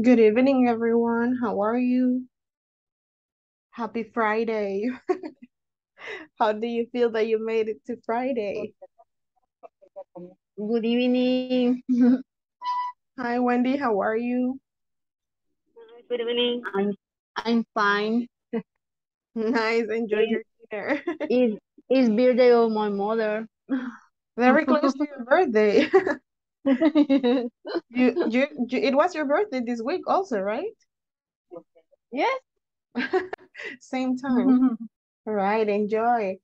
Good evening, everyone. How are you? Happy Friday. How do you feel that you made it to Friday? Good evening. Hi, Wendy. How are you? Good evening. I'm fine. Nice. Enjoy your dinner. It's birthday of my mother. Very close to your birthday. It was your birthday this week also, right? Yes. Same time. All right, enjoy.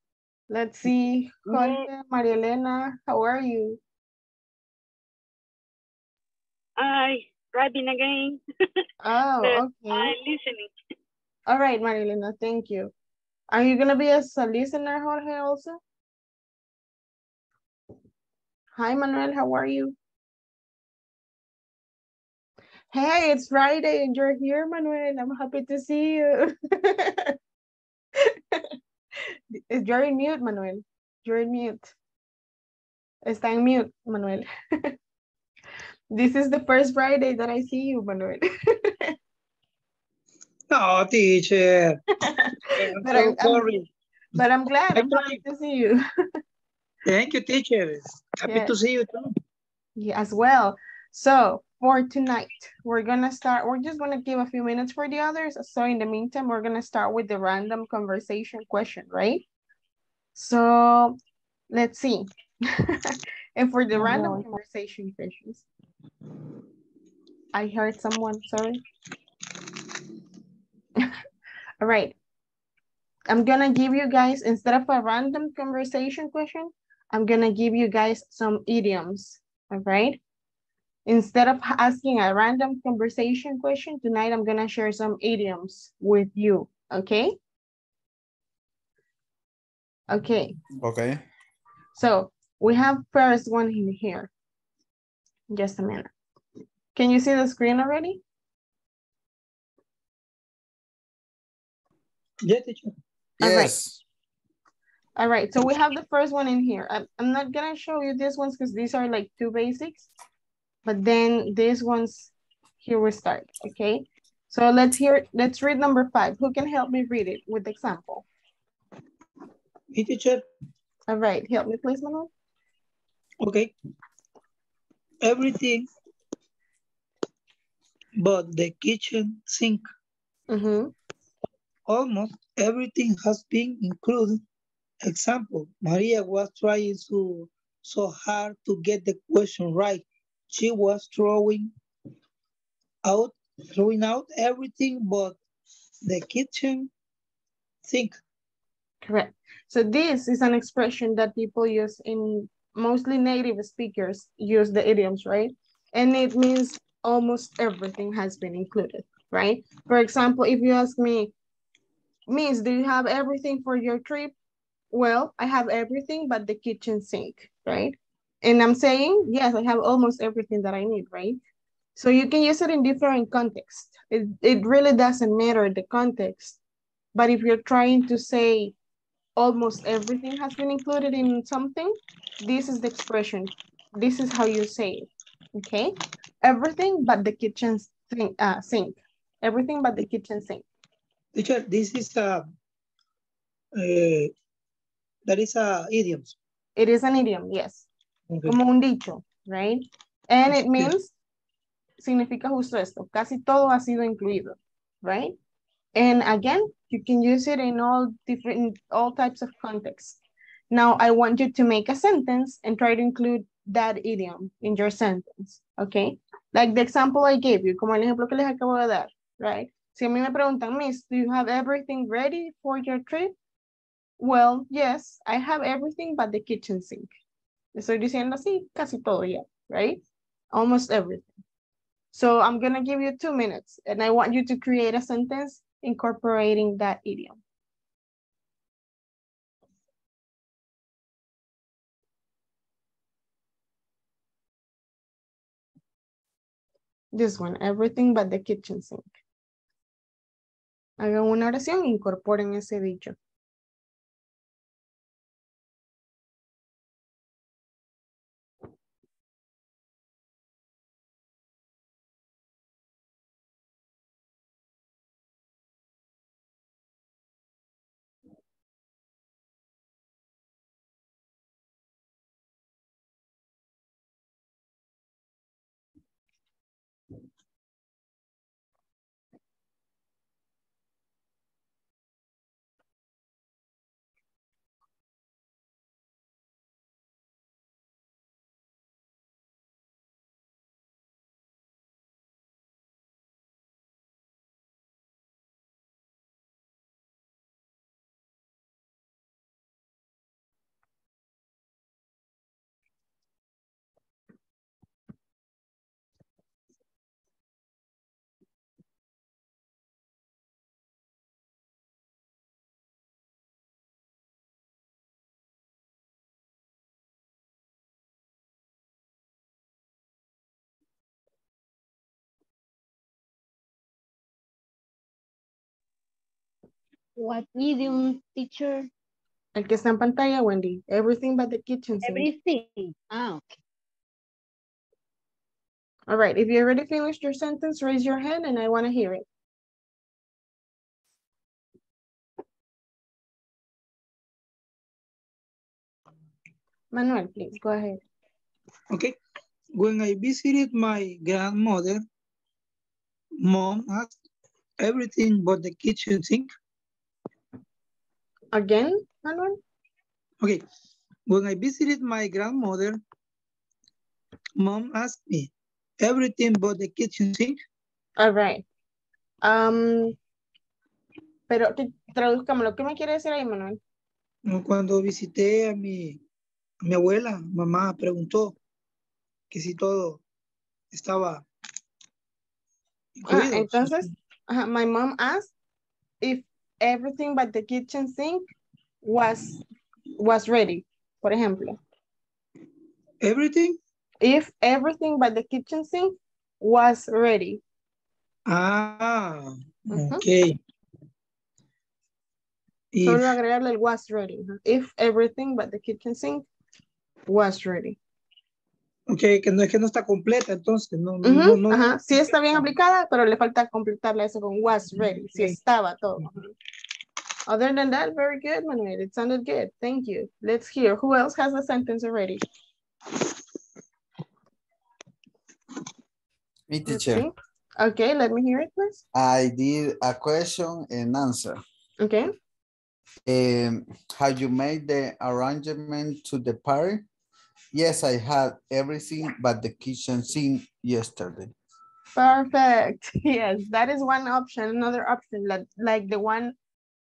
Let's see. Jorge, Maria Elena, how are you? I driving again. Oh, okay. I'm listening. All right, Maria Elena, thank you. Are you going to be a listener, Jorge, also? Hi, Manuel, how are you? Hey, it's Friday and you're here, Manuel. I'm happy to see you. You're in mute, Manuel. You're in mute. Está en mute, Manuel. This is the first Friday that I see you, Manuel. No, teacher. I'm glad. I'm happy to see you. Thank you, teacher. Happy to see you too. Yeah, as well. So, for tonight, we're going to start, we're just going to give a few minutes for the others. So in the meantime, we're going to start with the random conversation question, right? So let's see. And for the random conversation questions, I heard someone, sorry. All right. I'm going to give you guys, instead of a random conversation question, I'm going to give you guys some idioms, all right? Instead of asking a random conversation question, tonight I'm going to share some idioms with you, okay? Okay. Okay. So we have first one in here. Just a minute. Can you see the screen already? Yeah, teacher. Yes. All right. All right, so we have the first one in here. I'm not going to show you these ones because these are like two basics. But then these ones, here we start, okay? So let's read number 5. Who can help me read it with the example? Hey, teacher. All right, help me please, Manuel. Okay. Everything but the kitchen sink. Mm-hmm. Almost everything has been included. Example, Maria was trying so hard to get the question right. She was throwing out everything but the kitchen sink. Correct. So this is an expression that people use in mostly native speakers use the idioms, right? And it means almost everything has been included, right? For example, if you ask me, Miss, do you have everything for your trip? Well, I have everything but the kitchen sink, right? And I'm saying, yes, I have almost everything that I need, right? So you can use it in different contexts. It really doesn't matter the context. But if you're trying to say almost everything has been included in something, this is the expression. This is how you say it, okay? Everything but the kitchen sink. Everything but the kitchen sink. Teacher, this is that is idiom. It is an idiom, yes. Como un dicho, right? And it means, significa justo esto, casi todo ha sido incluido, right? And again, you can use it in all types of contexts. Now, I want you to make a sentence and try to include that idiom in your sentence, okay? Like the example I gave you, como el ejemplo que les acabo de dar, right? Si a mí me preguntan, Miss, do you have everything ready for your trip? Well, yes, I have everything but the kitchen sink. Estoy diciendo así, casi todo ya, right? Almost everything. So I'm going to give you 2 minutes and I want you to create a sentence incorporating that idiom. This one, everything but the kitchen sink. Hagan una oración, incorporen ese dicho. What medium, teacher? El que está en pantalla, Wendy. Everything but the kitchen sink. Everything. Ah, okay. All right. If you already finished your sentence, raise your hand and I want to hear it. Manuel, please go ahead. Okay. When I visited my grandmother, Mom asked everything but the kitchen sink. Again, Manuel? Okay. When I visited my grandmother, Mom asked me everything but the kitchen sink. All right. Pero traduzcame lo que me quiere decir ahí, Manuel. Cuando visité a mi abuela, mamá preguntó que si todo estaba incluido. Entonces, my mom asked if everything but the kitchen sink was ready. Por ejemplo. Everything? If everything but the kitchen sink was ready. Ah, okay. Solo agregarle el was ready. If everything but the kitchen sink was ready. Okay, que no es que no está completa, entonces no. Sí está bien aplicada, pero le falta completarla eso con was ready. Sí estaba todo. Other than that, very good, Manuel. It sounded good. Thank you. Let's hear. Who else has a sentence already? Me, teacher. Okay, let me hear it, please. I did a question and answer. Okay. Have you made the arrangement to the party? Yes, I had everything but the kitchen sink yesterday. Perfect. Yes, that is one option. Another option, like the one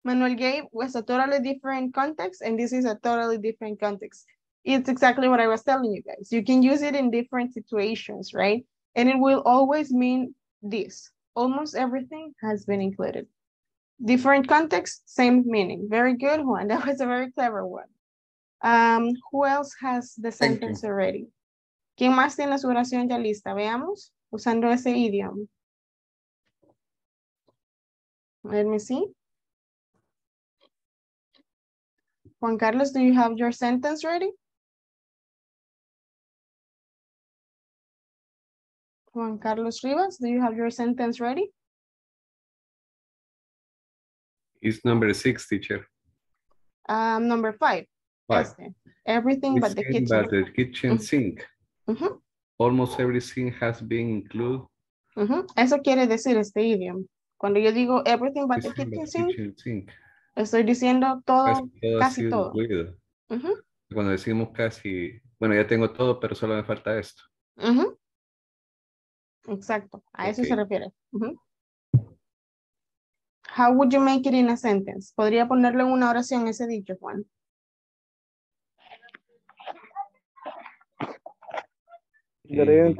Manuel gave, was a totally different context, and this is a totally different context. It's exactly what I was telling you guys. You can use it in different situations, right? And it will always mean this. Almost everything has been included. Different context, same meaning. Very good one. That was a very clever one. Who else has the sentence already? ¿Quién más tiene su oración ya lista? Veamos, usando ese idioma. Let me see. Juan Carlos, do you have your sentence ready? Juan Carlos Rivas, do you have your sentence ready? It's number 6, teacher. Number 5. Everything but the kitchen. But the kitchen sink. Almost everything has been included. Eso quiere decir este idioma. Cuando yo digo everything but the kitchen sink, estoy diciendo todo, casi todo. Cuando decimos casi, bueno, ya tengo todo, pero solo me falta esto. Exacto, a eso se refiere. How would you make it in a sentence? Podría ponerle en una oración ese dicho, Juan. I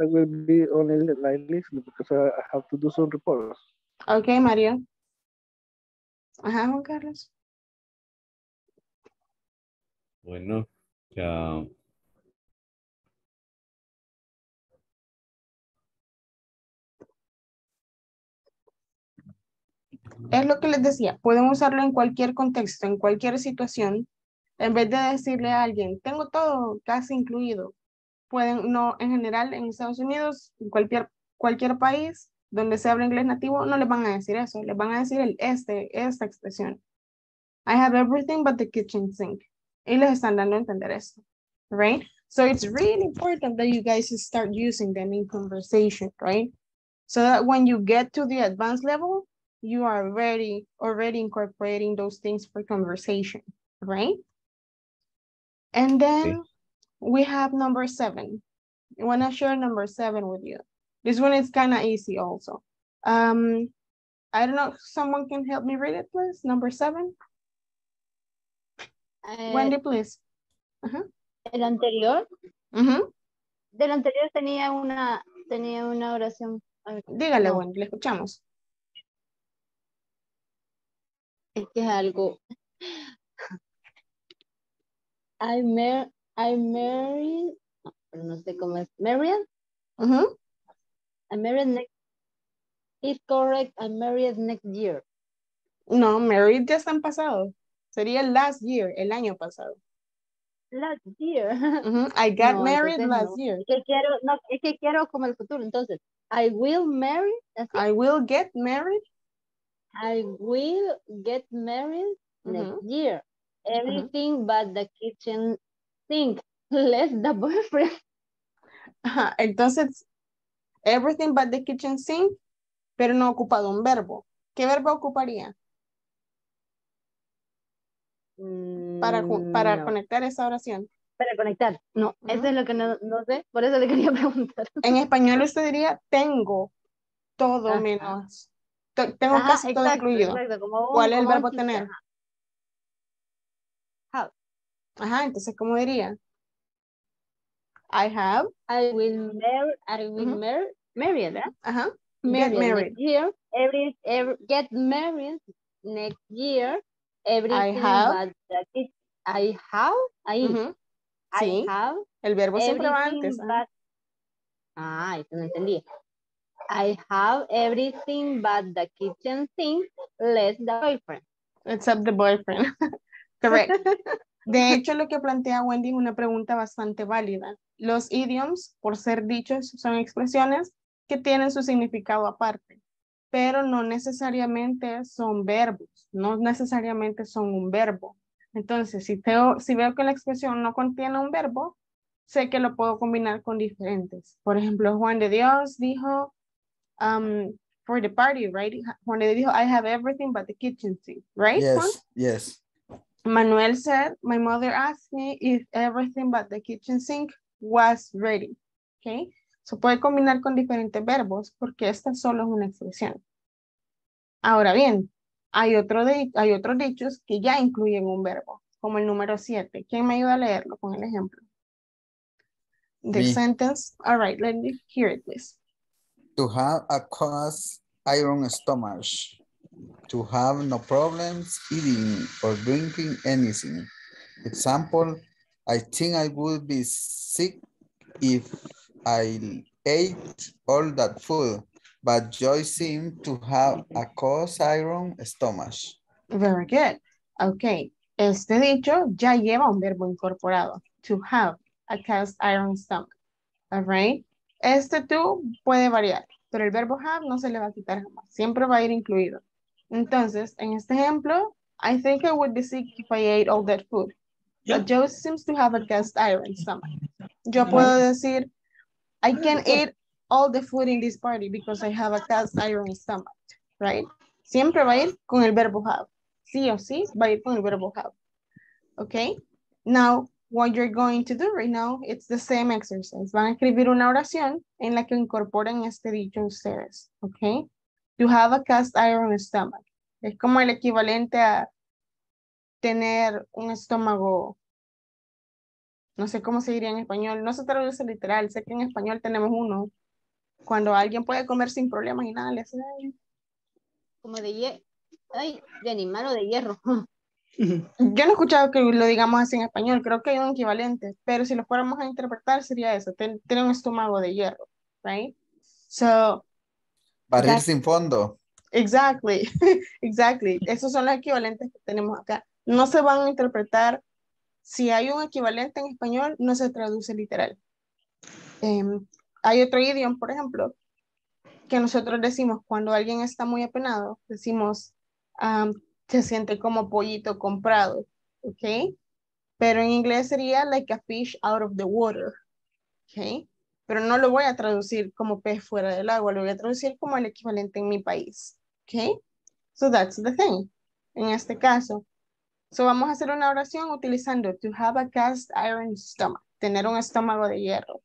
will be only like listening because I have to do some reports. Okay, Mario. Ajá, Juan Carlos. Bueno, ya. Es lo que les decía, pueden usarlo en cualquier contexto, en cualquier situación. En vez de decirle a alguien, tengo todo casi incluido. Pueden, no, en general, en Estados Unidos, en cualquier país donde se habla inglés nativo, no les van a decir eso. Les van a decir esta expresión. I have everything but the kitchen sink. Y les están dando a entender esto. Right? So it's really important that you guys start using them in conversation, right? So that when you get to the advanced level, you are already incorporating those things for conversation, right? And then we have number 7. I want to share number 7 with you. This one is kind of easy also. I don't know if someone can help me read it, please. Number 7. Wendy, please. El anterior. Del anterior tenía una oración. Dígale, Wendy, le escuchamos. Este es algo. I married. No sé cómo es. Married. I married next. It's correct. I married next year. No, married ya están pasados. Sería last year, el año pasado. Last year. I got married last year. Es que quiero como el futuro. Entonces, I will marry. I will get married. I will get married next year. Everything but the kitchen sink, less the boyfriend. Entonces, everything but the kitchen sink, pero no ha ocupado un verbo. ¿Qué verbo ocuparía? Para conectar esa oración. Para conectar, no. Eso es lo que no sé, por eso le quería preguntar. En español usted diría, tengo todo menos. Tengo casi todo incluido. Exacto, ¿cuál es el verbo tener? Have. Ajá, entonces, ¿cómo diría? I have. I will marry. I will marry, ¿verdad? Ajá. Get married. Year, get married next year. Everything I have. El verbo siempre va antes. Eso no entendí. I have everything but the kitchen sink, less the boyfriend. Except the boyfriend. Correct. De hecho, lo que plantea Wendy es una pregunta bastante válida. Los idioms, por ser dichos, son expresiones que tienen su significado aparte, pero no necesariamente son verbos, no necesariamente son un verbo. Entonces, si veo que la expresión no contiene un verbo, sé que lo puedo combinar con diferentes. Por ejemplo, Juan de Dios dijo, for the party, right? Juan de Dios dijo, I have everything but the kitchen sink, right? Yes, Juan? Yes. Manuel said, my mother asked me if everything but the kitchen sink was ready, okay? Se puede combinar con diferentes verbos porque esta solo es una expresión. Ahora bien, hay otros dichos que ya incluyen un verbo, como el número 7. ¿Quién me ayuda a leerlo con el ejemplo? The sentence. All right, let me hear it, please. To have a cast iron stomach. To have no problems eating or drinking anything. Example, I think I would be sick if I ate all that food, but Joy seemed to have a cast iron stomach. Very good. Okay. Este dicho ya lleva un verbo incorporado. To have a cast iron stomach. All right. Este to puede variar, pero el verbo have no se le va a quitar jamás. Siempre va a ir incluido. Entonces, en este ejemplo, I think I would be sick if I ate all that food. But Joy seems to have a cast iron stomach. Yo puedo decir, I can eat all the food in this party because I have a cast iron stomach, right? Siempre va a ir con el verbo have. Sí o sí va a ir con el verbo have. Okay? Now, what you're going to do right now, it's the same exercise. Van a escribir una oración en la que incorporan este dicho ustedes, okay? To have a cast iron stomach. Es como el equivalente a tener un estómago... No sé cómo se diría en español. No se traduce literal. Sé que en español tenemos uno. Cuando alguien puede comer sin problemas y nada le hace daño. Como de hierro. Ay, de animal o de hierro. Yo no he escuchado que lo digamos así en español. Creo que hay un equivalente. Pero si lo fuéramos a interpretar sería eso. Tener un estómago de hierro. Right? So. Barril sin fondo. Exactly. Exactly. Esos son los equivalentes que tenemos acá. No se van a interpretar. Si hay un equivalente en español, no se traduce literal. Hay otro idioma, por ejemplo, que nosotros decimos cuando alguien está muy apenado, decimos, se siente como pollito comprado, ¿ok? Pero en inglés sería like a fish out of the water, ¿ok? Pero no lo voy a traducir como pez fuera del agua, lo voy a traducir como el equivalente en mi país, ¿ok? So that's the thing, en este caso. So vamos a hacer una oración utilizando to have a cast iron stomach. Tener un estómago de hierro.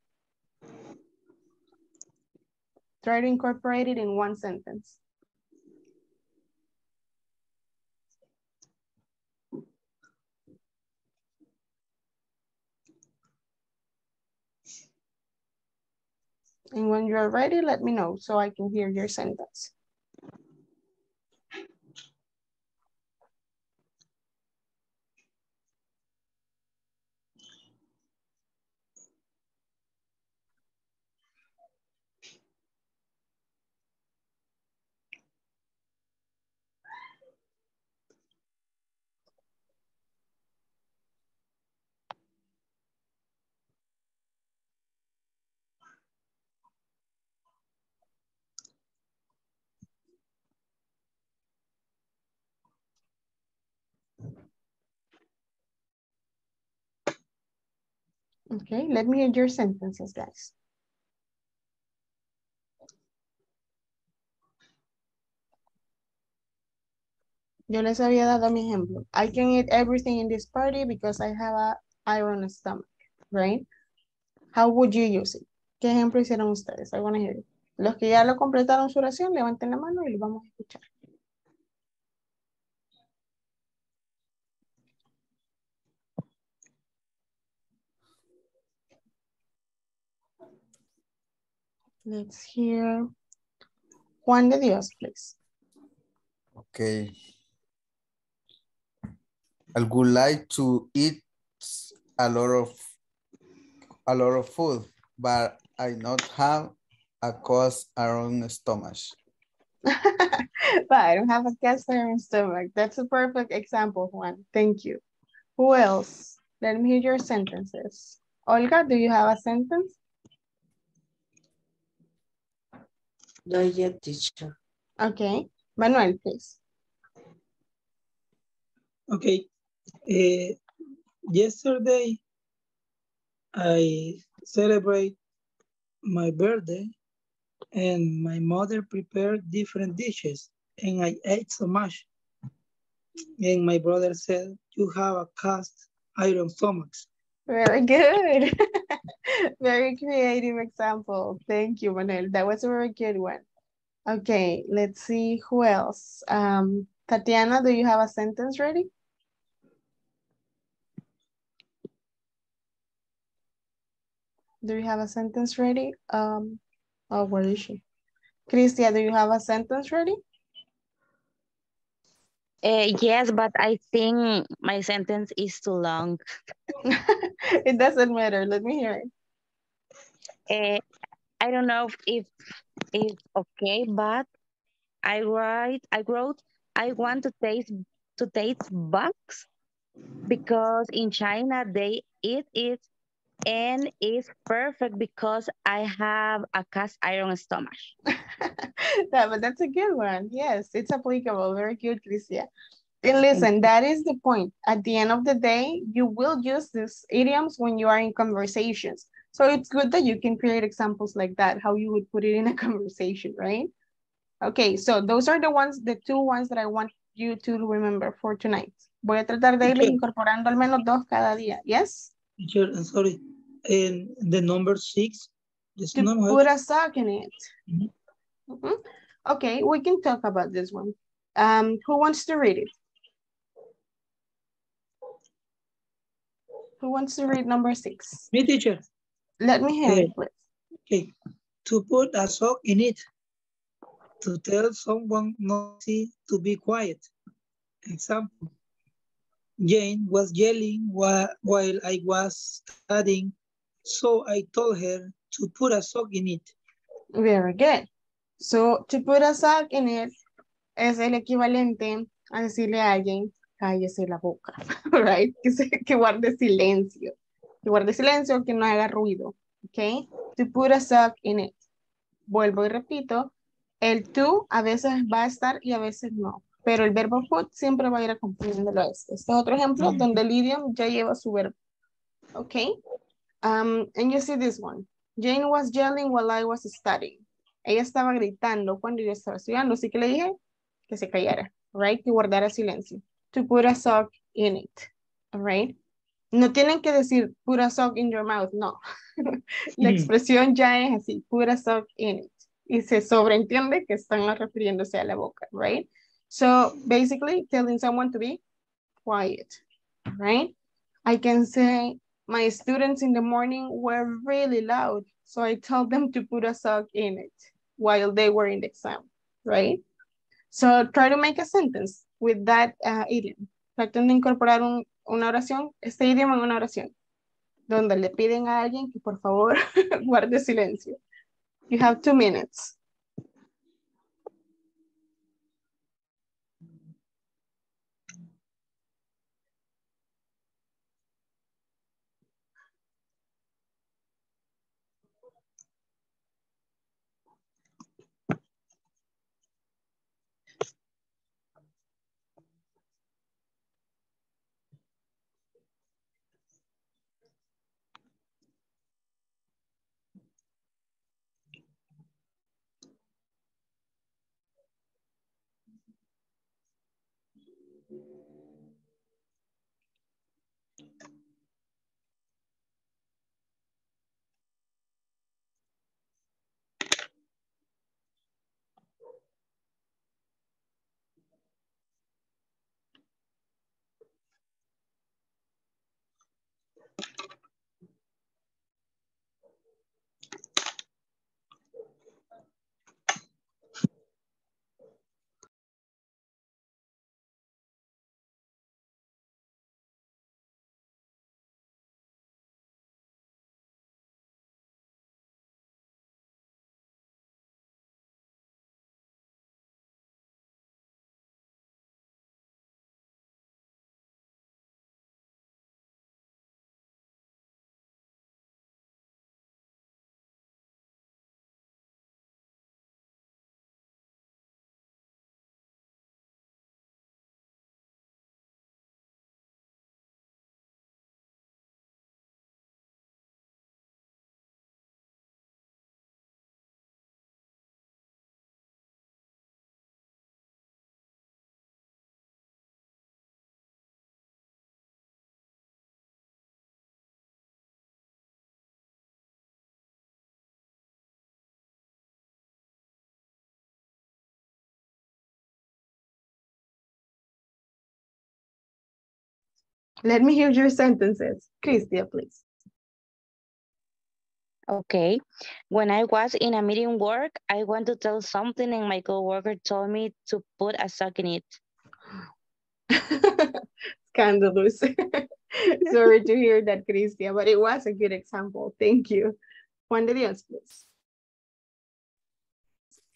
Try to incorporate it in one sentence. And when you're ready, let me know so I can hear your sentence. Okay, let me add your sentences, guys. Yo les había dado mi ejemplo. I can eat everything in this party because I have an iron stomach, right? How would you use it? ¿Qué ejemplo hicieron ustedes? I want to hear it. Los que ya lo completaron su oración, levanten la mano y lo vamos a escuchar. Let's hear Juan de Dios, please. Okay. I would like to eat a lot of food, but I not have a cast iron stomach. But I don't have a cast iron stomach. That's a perfect example, Juan. Thank you. Who else? Let me hear your sentences. Olga, do you have a sentence? Not yet, teacher. Okay. Manuel, please. Okay. Yesterday, I celebrate my birthday and my mother prepared different dishes and I ate so much. And my brother said, you have a cast iron stomach. Very good. Very creative example. Thank you, Manuel. That was a very good one. Okay, let's see who else. Tatiana, do you have a sentence ready? Do you have a sentence ready? Oh, where is she? Cristia, do you have a sentence ready? Yes, but I think my sentence is too long. It doesn't matter. Let me hear it. I don't know if it's okay, but I wrote I want to taste bugs because in China they eat it. And it's perfect because I have a cast iron stomach. But that's a good one. Yes, it's applicable. Very good, Crisia. And listen, that is the point. At the end of the day, you will use these idioms when you are in conversations. So it's good that you can create examples like that, how you would put it in a conversation, right? Okay, so those are the two ones that I want you to remember for tonight. Voy a tratar de irles incorporando al menos dos cada día. Yes? Teacher, I'm sorry. And the number 6. To put a sock in it. Mm-hmm. Mm-hmm. Okay, we can talk about this one. Who wants to read it? Who wants to read number 6? Me, teacher. Let me hear it, please. Okay. To put a sock in it. To tell someone not to be quiet. Example. Jane was yelling while I was studying, so I told her to put a sock in it. Very good. So, to put a sock in it es el equivalente a decirle a alguien, cállese la boca, right? Que guarde silencio. Que guarde silencio, que no haga ruido, okay? To put a sock in it. Vuelvo y repito, el to a veces va a estar y a veces no. Pero el verbo put siempre va a ir acompañándolo a este. Este es otro ejemplo donde el idiom ya lleva su verbo. Okay. And you see this one. Jane was yelling while I was studying. Ella estaba gritando cuando yo estaba estudiando. Así que le dije que se callara. Right? Que guardara silencio. To put a sock in it. All right? No tienen que decir put a sock in your mouth. No. La expresión ya es así. Put a sock in it. Y se sobreentiende que están refiriéndose a la boca. Right? So basically telling someone to be quiet, right? I can say my students in the morning were really loud. So I told them to put a sock in it while they were in the exam, right? So try to make a sentence with that idiom. Traten de incorporar una oración, este idioma en una oración, donde le piden a alguien que por favor guarde silencio. You have 2 minutes. Let me hear your sentences. Cristia, please. Okay. When I was in a meeting work, I want to tell something and my coworker told me to put a sock in it. Scandalous. Sorry to hear that, Cristia, but it was a good example. Thank you. Juan de Dios, please.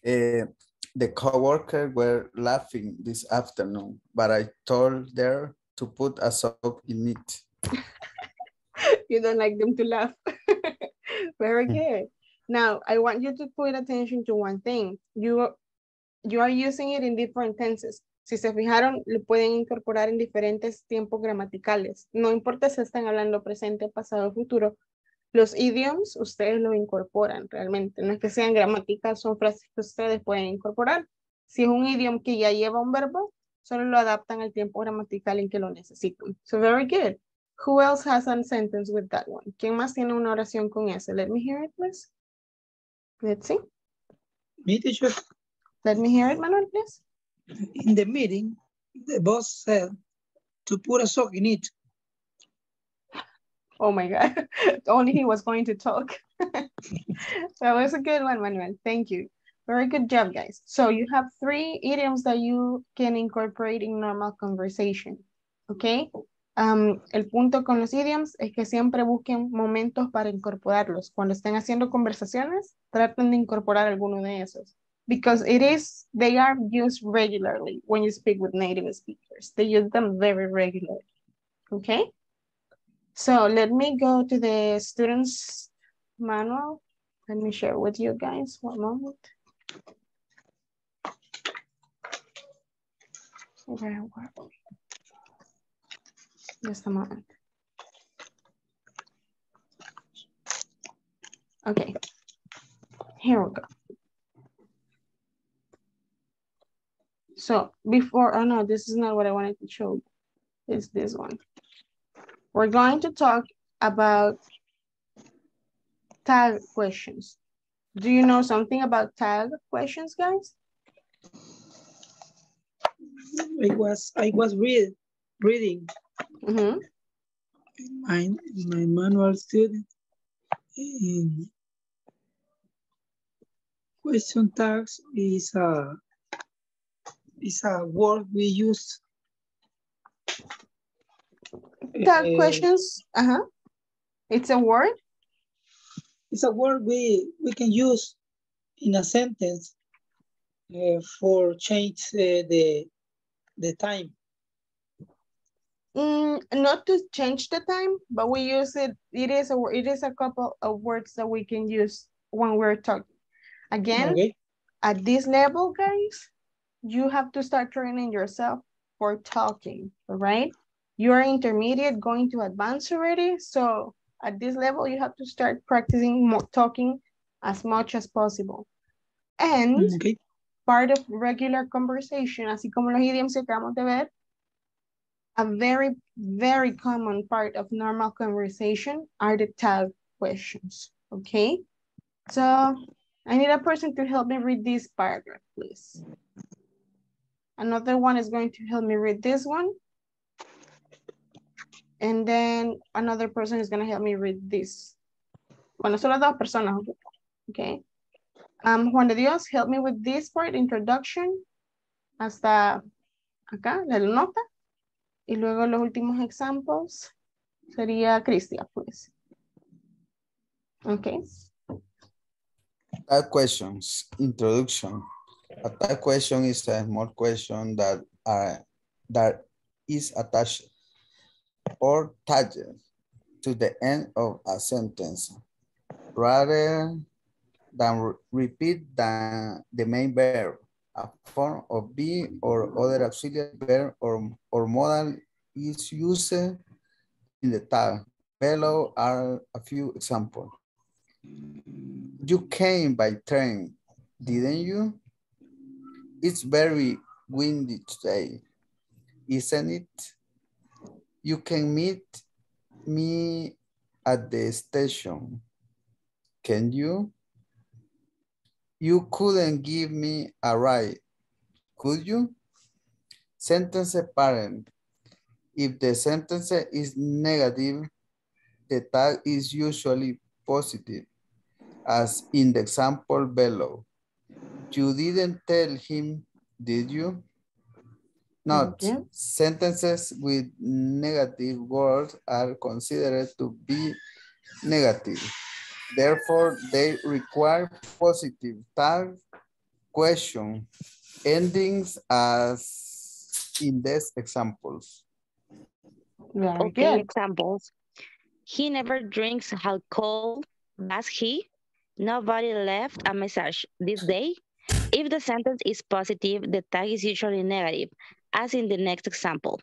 The coworkers were laughing this afternoon, but I told them to put a sock in it. You don't like them to laugh. Very good. Now, I want you to put attention to one thing. You are using it in different tenses. Si se fijaron, le pueden incorporar en diferentes tiempos gramaticales. No importa si están hablando presente, pasado o futuro. Los idioms, ustedes lo incorporan realmente. No es que sean gramáticas, son frases que ustedes pueden incorporar. Si es un idioma que ya lleva un verbo, solo lo adaptan al tiempo gramatical en que lo necesitan. So very good. Who else has a sentence with that one? ¿Quién más tiene una oración con ese? Let me hear it, please. Let's see. Me, teacher. Let me hear it, Manuel, please. In the meeting, the boss said to put a sock in it. Oh my God. Only he was going to talk. That was a good one, Manuel. Thank you. Very good job, guys. So you have three idioms that you can incorporate in normal conversation, okay? El punto con los idioms es que siempre busquen momentos para incorporarlos. Cuando estén haciendo conversaciones, traten de incorporar alguno de esos. Because they are used regularly when you speak with native speakers. They use them very regularly, okay? So let me go to the student's manual. Let me share with you guys, one moment. Where were we? Just a moment. Okay, here we go. So before, oh no, this is not what I wanted to show you. It's this one. We're going to talk about tag questions. Do you know something about tag questions, guys? I was reading in my manual student in question tags is a word we use. Tag questions. It's a word. It's a word we can use in a sentence for change the time. Not to change the time, but we use it. It is a couple of words that we can use when we're talking. Again, okay. At this level, guys, you have to start training yourself for talking, all right? You're intermediate going to advanced already, so at this level, you have to start practicing more talking as much as possible. And okay. Part of regular conversation, así como los idioms que acabamos de ver, A very, very common part of normal conversation are the tag questions, okay? So I need a person to help me read this paragraph, please. Another one is going to help me read this one. And then another person is gonna help me read this. Bueno, solo dos personas, okay? Juan de Dios, help me with this part, introduction, hasta acá, la nota. Y luego los últimos examples sería Cristia, please. Okay. Tag questions, introduction. A tag question is a small question that is attached or tagged to the end of a sentence rather than repeat the main verb, a form of be or other auxiliary verb or modal is used in the tag. Below are a few examples. You came by train, didn't you? It's very windy today, isn't it? You can meet me at the station, can you? You couldn't give me a ride, could you? Sentence parent. If the sentence is negative, the tag is usually positive, as in the example below. You didn't tell him, did you? Note, okay. Sentences with negative words are considered to be negative. Therefore, they require positive tag question endings as in these examples. Very okay, good. Examples. He never drinks alcohol, does he? Nobody left a message this day. If the sentence is positive, the tag is usually negative, as in the next example.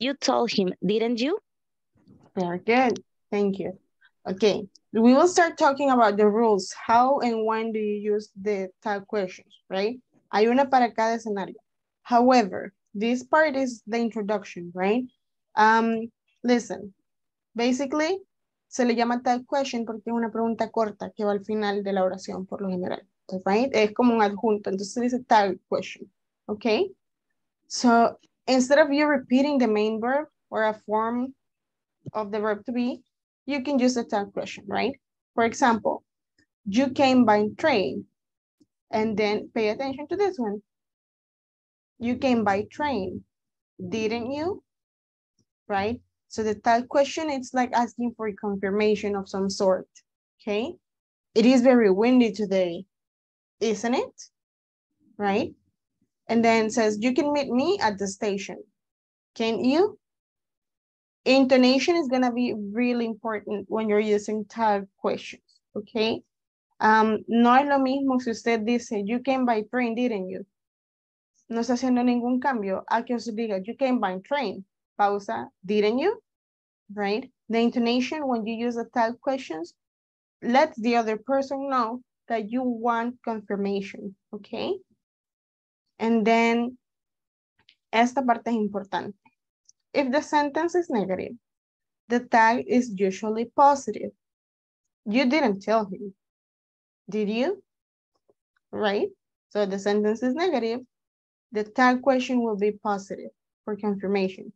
You told him, didn't you? Very good, thank you. Okay, we will start talking about the rules. How and when do you use the tag questions, right? Hay una para cada escenario. However, this part is the introduction, right? Listen, basically, se le llama tag question porque es una pregunta corta que va al final de la oración por lo general, right? Es como un adjunto, entonces se dice tag question, okay? So instead of you repeating the main verb or a form of the verb to be, you can use the tag question, right? For example, you came by train, and then pay attention to this one. You came by train, didn't you? Right? So the tag question, it's like asking for confirmation of some sort, okay? It is very windy today, isn't it? Right? And then it says, you can meet me at the station, can you? Intonation is gonna be really important when you're using tag questions, okay? No es lo mismo si usted dice, you came by train, didn't you? No está haciendo ningún cambio. A que usted diga, you came by train, pausa, didn't you? Right? The intonation when you use the tag questions, let the other person know that you want confirmation, okay? And then, esta parte es importante. If the sentence is negative, the tag is usually positive. You didn't tell him, did you? Right? So the sentence is negative. The tag question will be positive for confirmation.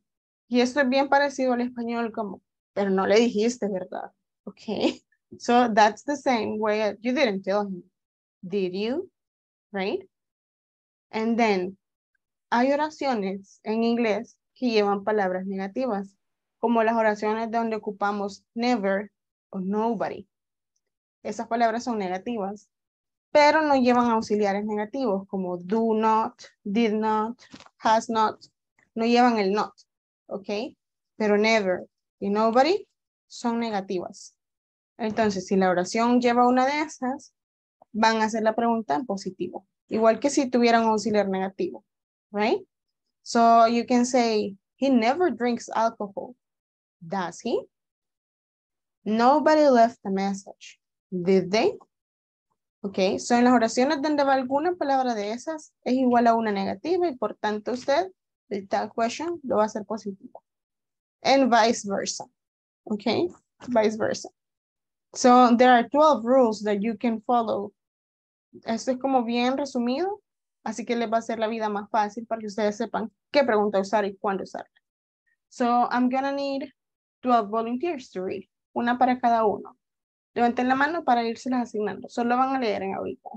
Y esto es bien parecido al español como, pero no le dijiste, ¿verdad? Okay. So that's the same way. You didn't tell him, did you? Right? And then, hay oraciones en inglés que llevan palabras negativas, como las oraciones donde ocupamos never o nobody. Esas palabras son negativas, pero no llevan auxiliares negativos, como do not, did not, has not, no llevan el not, ¿ok? Pero never y nobody son negativas. Entonces, si la oración lleva una de esas, van a hacer la pregunta en positivo, igual que si tuvieran auxiliar negativo, ¿right? So you can say, he never drinks alcohol, does he? Nobody left a message, did they? Okay, so en las oraciones donde va alguna palabra de esas es igual a una negativa y por tanto usted, el tag question lo va a hacer positivo. and vice versa, okay? Vice versa. So there are 12 rules that you can follow. Esto es como bien resumido, así que les va a hacer la vida más fácil para que ustedes sepan qué pregunta usar y cuándo usarla. So I'm gonna need 12 volunteers to read, una para cada uno. Levanten la mano para irse las asignando, solo van a leer en ahorita.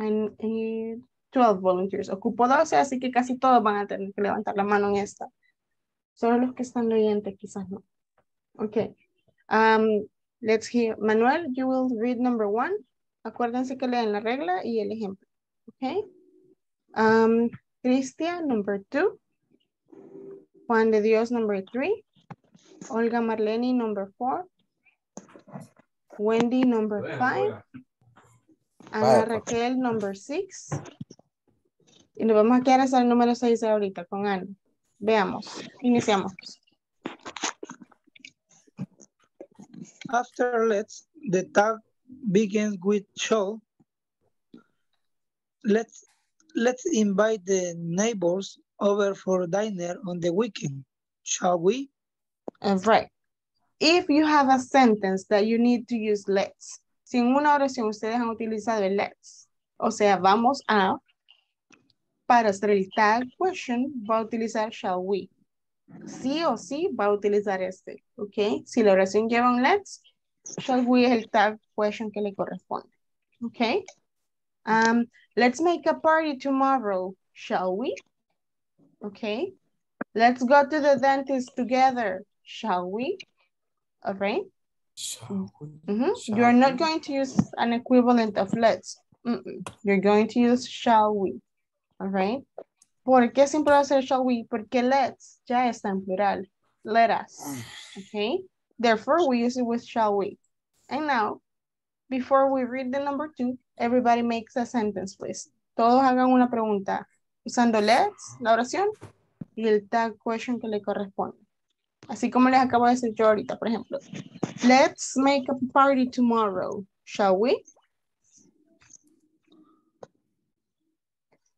I need 12 volunteers. Ocupo 12, así que casi todos van a tener que levantar la mano en esta. Solo los que están leyentes quizás no. Okay. Let's hear. Manuel, you will read number 1. Acuérdense que leen la regla y el ejemplo. Okay. Cristian, number 2. Juan de Dios, number 3. Olga Marleni, number 4. Wendy, number 5. Ana Raquel, number 6. Y nos vamos a quedar hasta el número 6 ahorita con Ana. Veamos. Iniciamos. After let's, the tag begins with show. Let's invite the neighbors over for dinner on the weekend, shall we? Right. If you have a sentence that you need to use let's, si en una oración ustedes han utilizado el let's, o sea, vamos a, para hacer el tag question, va a utilizar shall we. Sí o sí va a utilizar este, ¿ok? Si la oración lleva un let's, shall we es el tag question que le corresponde, ¿ok? Let's make a party tomorrow, shall we? ¿Ok? Let's go to the dentist together, shall we? All right. You're not going to use an equivalent of let's. You're going to use shall we. All right. ¿Por qué siempre va a ser shall we? Porque let's ya está en plural. Let us. Okay. Therefore, we use it with shall we. And now, before we read the number 2, everybody makes a sentence, please. Todos hagan una pregunta usando let's, la oración, y el tag question que le corresponde. Así como les acabo de decir yo ahorita, por ejemplo. Let's make a party tomorrow, shall we?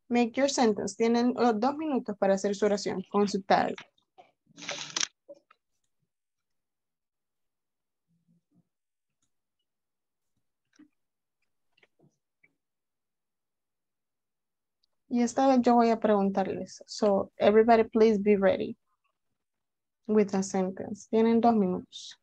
Make your sentence. Tienen 2 minutos para hacer su oración, consultar. Y esta vez yo voy a preguntarles. So, everybody please be ready. With a sentence. Tienen 2 minutos.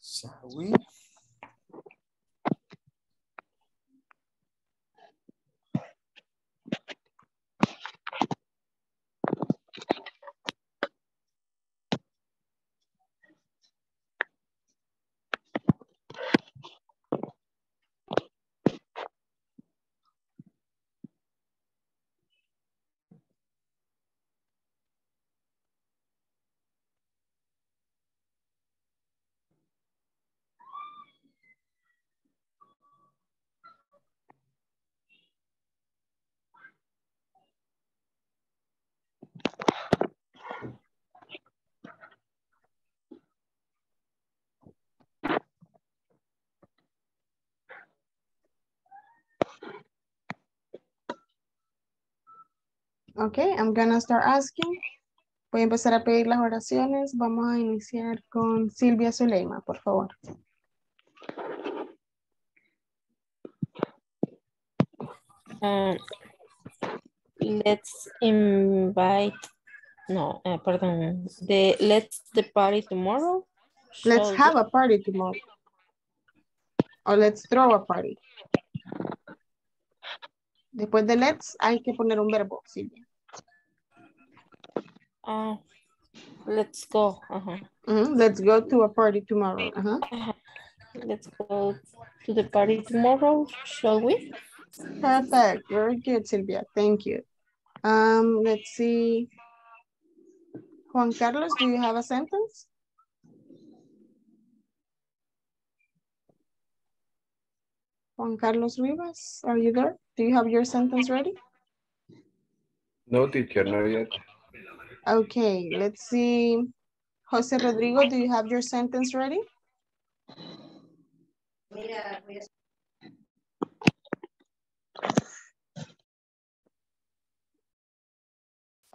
Shall we? Okay, I'm gonna start asking. Voy a empezar a pedir las oraciones. Vamos a iniciar con Silvia Zuleima, por favor. Let's invite. No, pardon. Let's the party tomorrow. Let's have a party tomorrow. Or let's throw a party. Después de let's hay que poner un verbo, Silvia. Let's go. Let's go to a party tomorrow. Let's go to the party tomorrow, shall we? Perfect. Very good, Silvia. Thank you. Let's see. Juan Carlos, do you have a sentence? Juan Carlos Rivas, are you there? Do you have your sentence ready? No, teacher, not yet. Okay, let's see. Jose Rodrigo, do you have your sentence ready?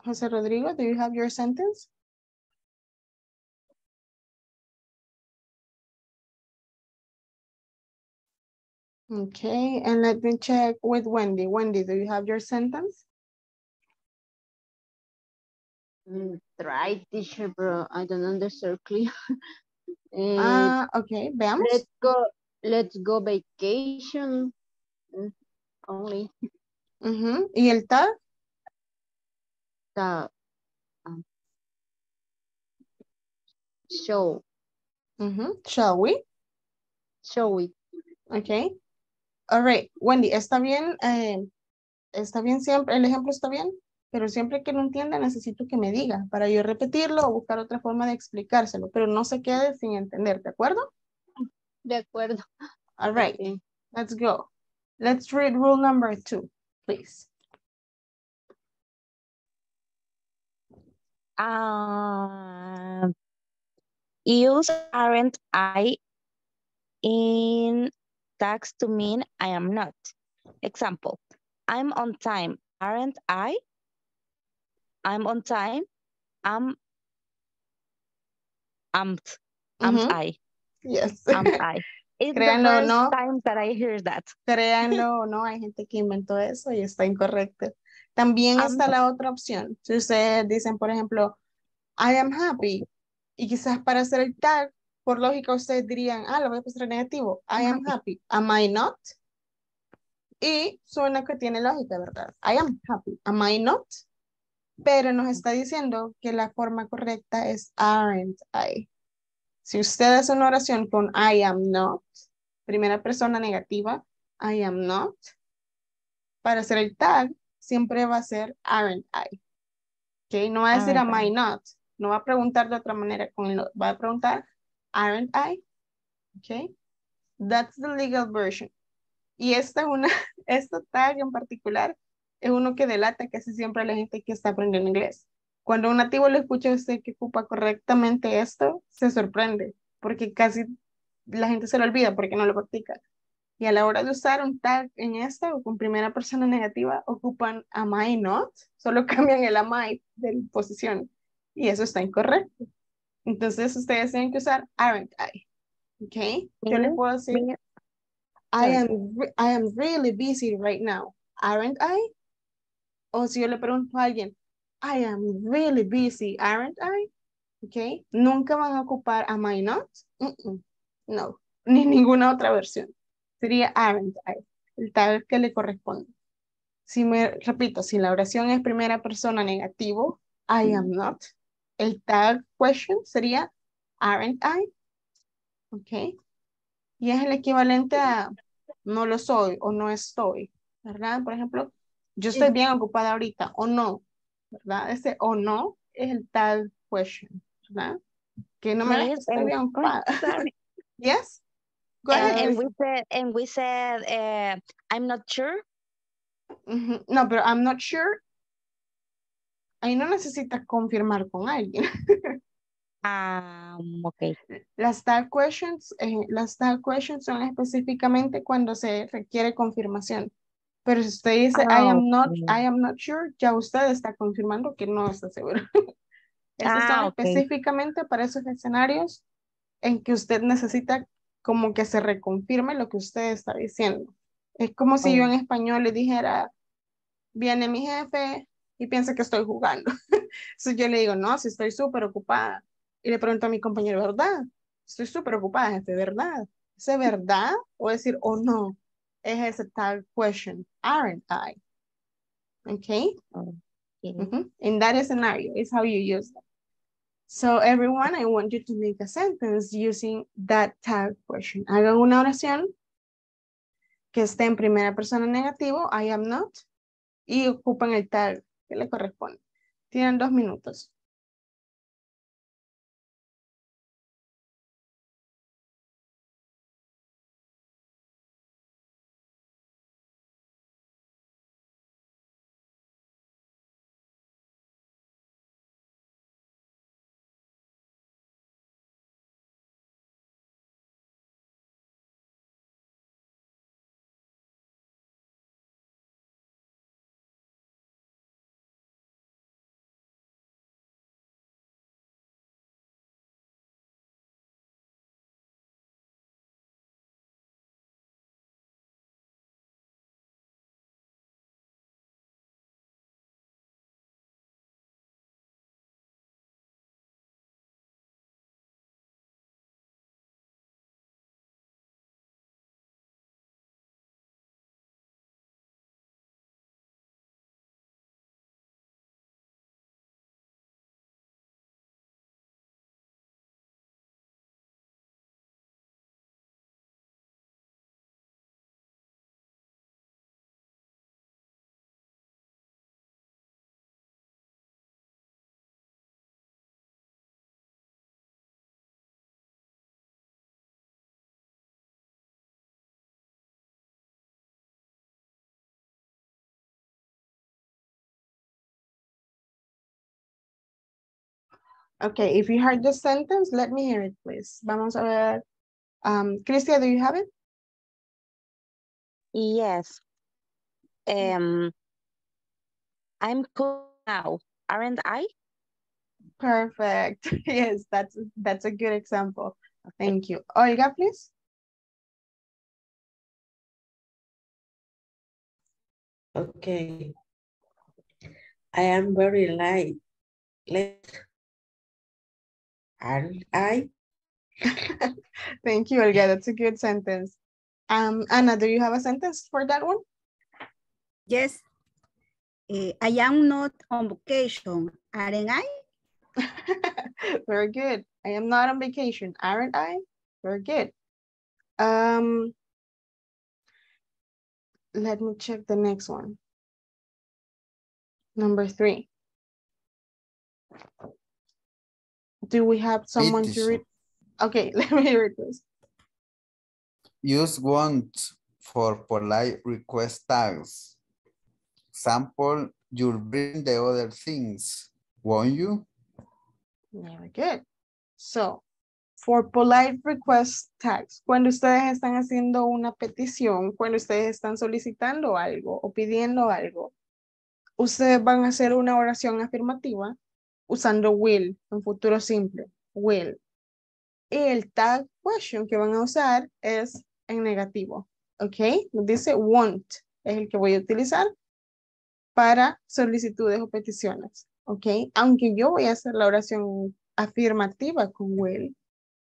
Jose Rodrigo, do you have your sentence? Okay, and let me check with Wendy. Wendy, do you have your sentence? Try, teacher, bro. I don't understand clearly. Okay, Bam. Let's go vacation only. ¿Y el tag? The show. Shall we? Shall we? Okay. All right, Wendy, está bien siempre, el ejemplo está bien, pero siempre que no entienda necesito que me diga para yo repetirlo o buscar otra forma de explicárselo, pero no se quede sin entender, ¿de acuerdo? De acuerdo. All right, okay. Let's go. Let's read rule number 2, please. Use aren't I in tax to mean I am not. Example, I'm on time, aren't I? I'm on time, am I. Yes. Am I. It's Créanlo the first no. time that I hear that. Créanlo o no, hay gente que inventó eso y está incorrecto. También está la otra opción. Si ustedes dicen, por ejemplo, I am happy, y quizás para hacer el tag, por lógica, ustedes dirían, lo voy a pasar negativo. I am happy. Am I not? Y suena que tiene lógica, ¿verdad? I am happy. Am I not? Pero nos está diciendo que la forma correcta es aren't I. Si usted hace una oración con I am not, primera persona negativa, I am not, para hacer el tag, siempre va a ser aren't I. ¿Okay? No va a decir am I not. No va a preguntar de otra manera con el not. Va a preguntar aren't I? Okay, that's the legal version. Y esta tag en particular es uno que delata casi siempre a la gente que está aprendiendo inglés. Cuando un nativo lo escucha a usted que ocupa correctamente esto, se sorprende, porque casi la gente se lo olvida porque no lo practica. Y a la hora de usar un tag en esta o con primera persona negativa, ocupan am I not, solo cambian el am I de posición. Y eso está incorrecto. Entonces, ustedes tienen que usar aren't I. Okay. Yo les puedo decir, I am really busy right now. Aren't I? O si yo le pregunto a alguien, I am really busy. Aren't I? Okay. Nunca van a ocupar am I not. No. Ni ninguna otra versión. Sería aren't I. El tal que le corresponde. Si la oración es primera persona negativo, I am not. El tag question sería aren't I? Ok. Y es el equivalente a no lo soy o no estoy, ¿verdad? Por ejemplo, yo estoy bien ocupada ahorita o no, ¿verdad? Ese o no es el tag question, ¿verdad? Que no me dejes estar bien ocupada. Yes? Go ahead. And we said I'm not sure. No, pero I'm not sure. Ahí no necesitas confirmar con alguien. Ok. Las tag questions son específicamente cuando se requiere confirmación. Pero si usted dice, I am not sure, ya usted está confirmando que no está seguro. Esas son específicamente para esos escenarios en que usted necesita como que se reconfirme lo que usted está diciendo. Es como si yo en español le dijera, viene mi jefe, y piensa que estoy jugando. Entonces yo le digo, no, si estoy súper ocupada. Y le pregunto a mi compañero, ¿verdad? Estoy súper ocupada, jefe, ¿verdad? ¿Ese verdad o decir, oh no? Es ese tag question, aren't I? Okay? In that scenario, is how you use them. So everyone, I want you to make a sentence using that tag question. Hagan una oración que esté en primera persona negativo, I am not, y ocupan el tag que le corresponde. Tienen 2 minutos. Okay, if you heard the sentence, let me hear it, please. Vamos a ver. Cristia, do you have it? Yes. I'm cool now, aren't I? Perfect. Yes, that's a good example. Okay. Thank you. Olga, please. Okay. I am very late. Aren't I? Thank you, Olga. That's a good sentence. Anna, do you have a sentence for that one? Yes. I am not on vacation, aren't I? Very good. I am not on vacation, aren't I? Very good. Let me check the next one. Number 3. Do we have someone to read? Okay, let me read this. Use want for polite request tags. Example, you'll bring the other things, won't you? Very good. So, for polite request tags, cuando ustedes están haciendo una petición, cuando ustedes están solicitando algo o pidiendo algo, ustedes van a hacer una oración afirmativa usando will, en futuro simple, will. Y el tag question que van a usar es en negativo, ¿ok? Nos dice want, es el que voy a utilizar para solicitudes o peticiones, ¿ok? Aunque yo voy a hacer la oración afirmativa con will,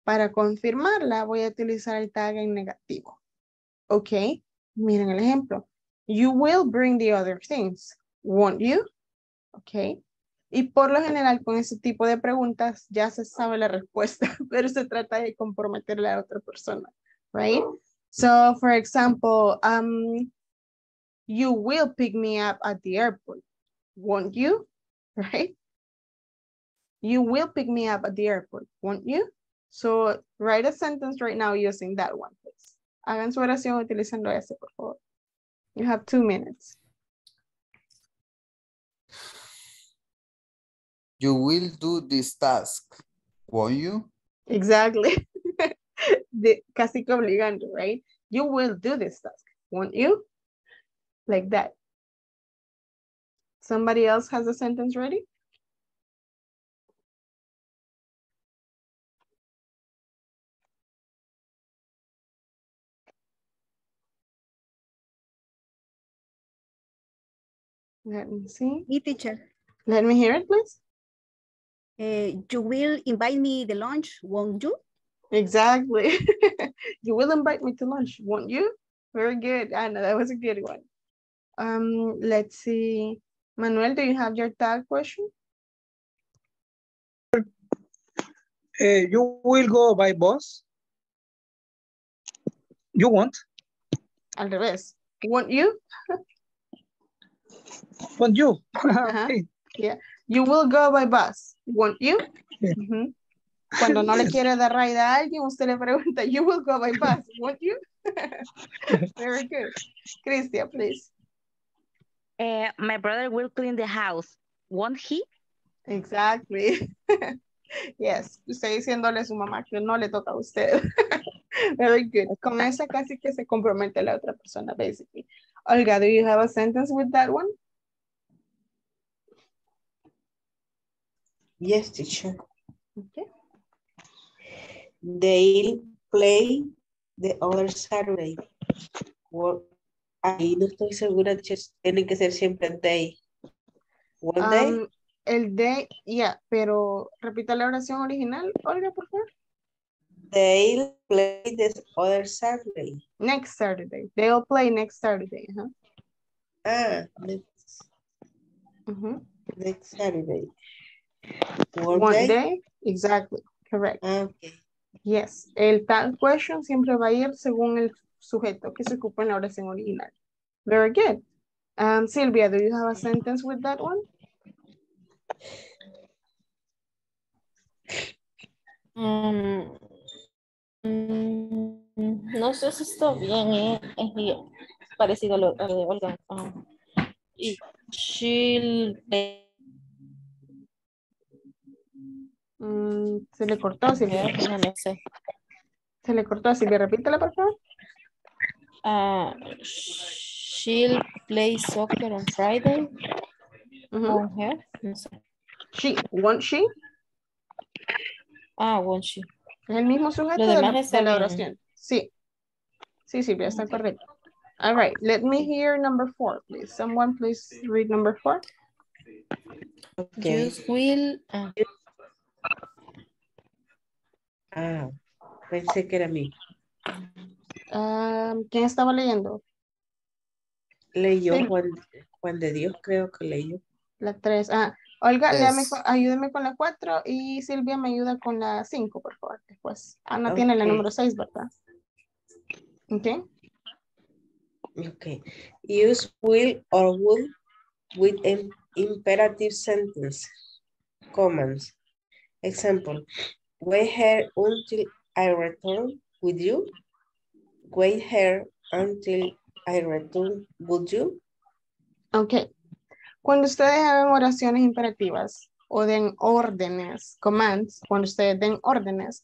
para confirmarla voy a utilizar el tag en negativo, ¿ok? Miren el ejemplo. You will bring the other things, won't you? ¿Ok? Y por lo general con este tipo de preguntas ya se sabe la respuesta, pero se trata de comprometer a la otra persona, right? So, for example, you will pick me up at the airport, won't you? Right? You will pick me up at the airport, won't you? So, write a sentence right now using that one, please. Hagan su oración utilizando ese, por favor. You have 2 minutes. You will do this task, won't you? Exactly. Casi que obligando, right? You will do this task, won't you? Like that. Somebody else has a sentence ready? Let me see. Hey, teacher. Let me hear it, please. You will invite me to lunch, won't you? Exactly. You will invite me to lunch, won't you? Very good, Anna, that was a good one. Let's see. Manuel, do you have your tag question? You will go by bus? You won't? Al revés. Won't you? Won't you? Okay. Yeah. You will go by bus, won't you? Yeah. Mm-hmm. Cuando no le quiere dar ride a alguien, usted le pregunta, you will go by bus, won't you? Very good. Cristia, please. My brother will clean the house, won't he? Exactly. Yes, usted diciéndole a su mamá que no le toca a usted. Very good. Con esa casi que se compromete la otra persona, basically. Olga, do you have a sentence with that one? Yes, teacher. Okay. They'll play the other Saturday. Ahí no estoy segura, tienen que ser siempre day. One day. El day, yeah, pero repita la oración original, Olga, por favor. They'll play this other Saturday. Next Saturday. They'll play next Saturday, huh? Next Saturday. One day? Exactly, correct. Okay. Yes, el tag question siempre va a ir según el sujeto que se ocupa en la oración original. Very good. Silvia, do you have a sentence with that one? No sé si está bien, es parecido a lo de Olga. Se le cortó, Silvia. Se le cortó, Silvia. Repítela, por favor. She'll play soccer on Friday. On her. No sé. She, won't she? Ah, won't she. Es el mismo sujeto de la oración. Sí. Sí, Silvia, está correcto. All right, let me hear number 4, please. Someone please read number 4. Okay. Ah, pensé que era mí. ¿Quién estaba leyendo? Leyó sí. Juan de Dios, creo que leyó. La 3, Olga, ayúdeme con la 4 y Silvia me ayuda con la 5, por favor, después. Ana okay. Tiene la número 6, ¿verdad? Ok. Okay. Use will or would with an imperative sentence. Commands. Example. Wait here until I return. Would you? Wait here until I return. Would you? Okay. Cuando ustedes hagan oraciones imperativas o den órdenes, commands, cuando ustedes den órdenes,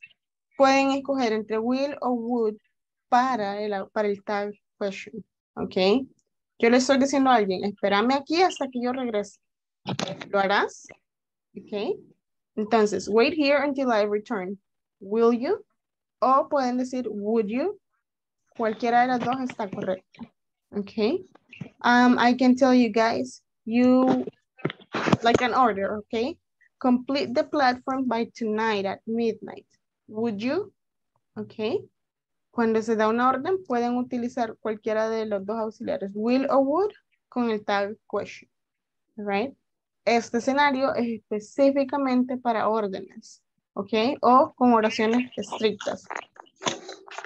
pueden escoger entre will o would para el tag question. Ok, yo le estoy diciendo a alguien, espérame aquí hasta que yo regrese. ¿Lo harás? Ok, entonces, wait here until I return. Will you? O pueden decir, would you? Cualquiera de las dos está correcta. Ok, I can tell you guys, you, like an order, ok? Complete the platform by tonight at midnight. Would you? Ok. Cuando se da una orden, pueden utilizar cualquiera de los dos auxiliares, will o would, con el tag question, right? Este escenario es específicamente para órdenes, ¿ok? O con oraciones estrictas.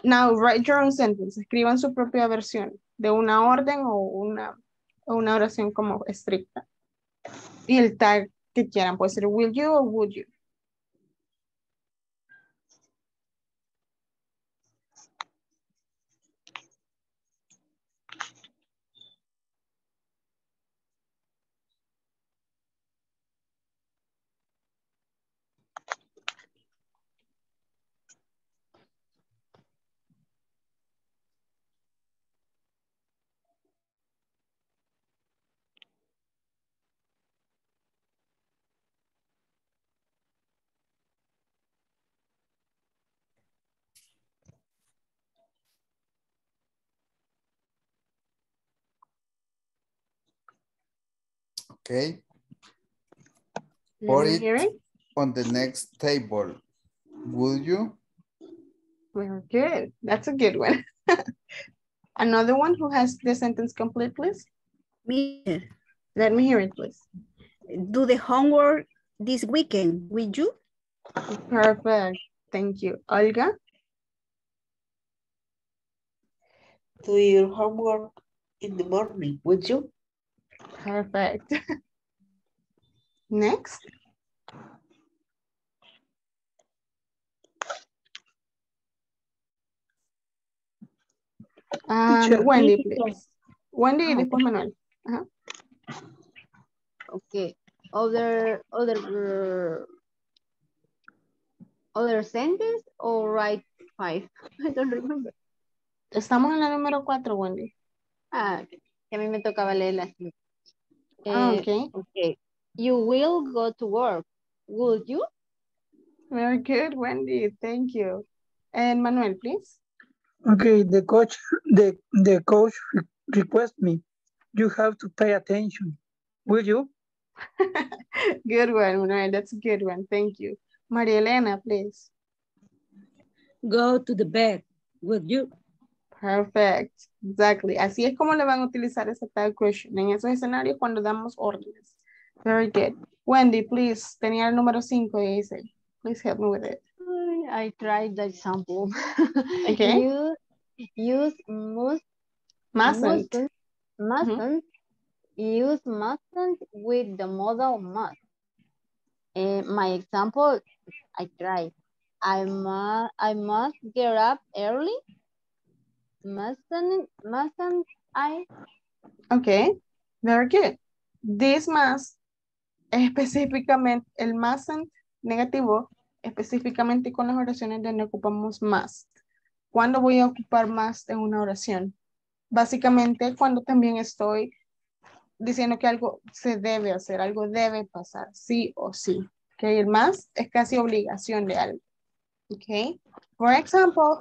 Now, write your own sentence. Escriban su propia versión de una orden o una oración como estricta. Y el tag que quieran puede ser will you o would you. Okay. Put it on the next table. Would you? Very good. That's a good one. Another one who has the sentence complete, please. Me. Let me hear it, please. Do the homework this weekend, would you? Perfect. Thank you. Olga? Do your homework in the morning, would you? Perfect. Next. Wendy, please. Wendy, después Manuel. Okay. Other sentence or write 5? I don't remember. Estamos en la número 4, Wendy. Que a mí me tocaba leer las. Okay. You will go to work, would you? Very good, Wendy. Thank you. And Manuel, please. Okay. The coach requests me. You have to pay attention. Will you? Good one, Manuel. That's a good one. Thank you. Maria Elena, please. Go to the bed, would you? Perfect. Exactly. Así es como le van a utilizar esa tag question en esos escenarios cuando damos órdenes. Very good. Wendy, please. Tenía el número 5 y dice, please help me with it. I tried that sample. Okay. Use mustn't. Use mustn't with the modal must. My example, I tried. I must get up early. Mustn't I? Okay, very good. This must, específicamente el mustn't negativo, específicamente con las oraciones donde ocupamos más. ¿Cuándo voy a ocupar más en una oración? Básicamente cuando también estoy diciendo que algo se debe hacer, algo debe pasar, sí o sí. Okay, el más es casi obligación de algo. Okay, for example,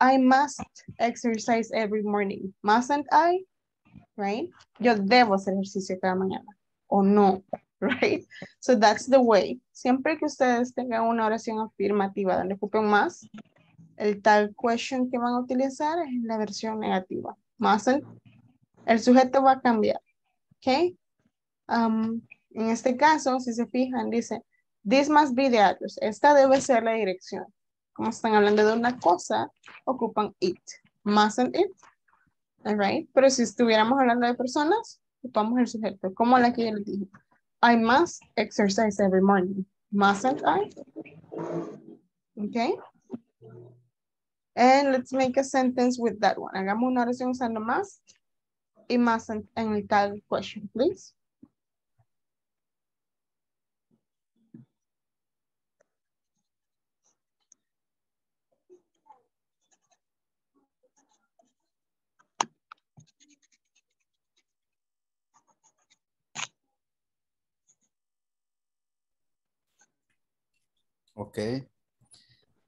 I must exercise every morning. Mustn't I? Right? Yo debo hacer ejercicio cada mañana. O no. Right? So that's the way. Siempre que ustedes tengan una oración afirmativa donde ocupen más, el tal question que van a utilizar es la versión negativa. Mustn't. El sujeto va a cambiar. Okay? En este caso, si se fijan, dice, this must be the address. Esta debe ser la dirección. Como están hablando de una cosa, ocupan it. Mustn't it. All right. Pero si estuviéramos hablando de personas, ocupamos el sujeto. Como la que yo les dije. I must exercise every morning. Mustn't I? Okay. And let's make a sentence with that one. Hagamos una oración usando must y mustn't en el tal question, please. Okay,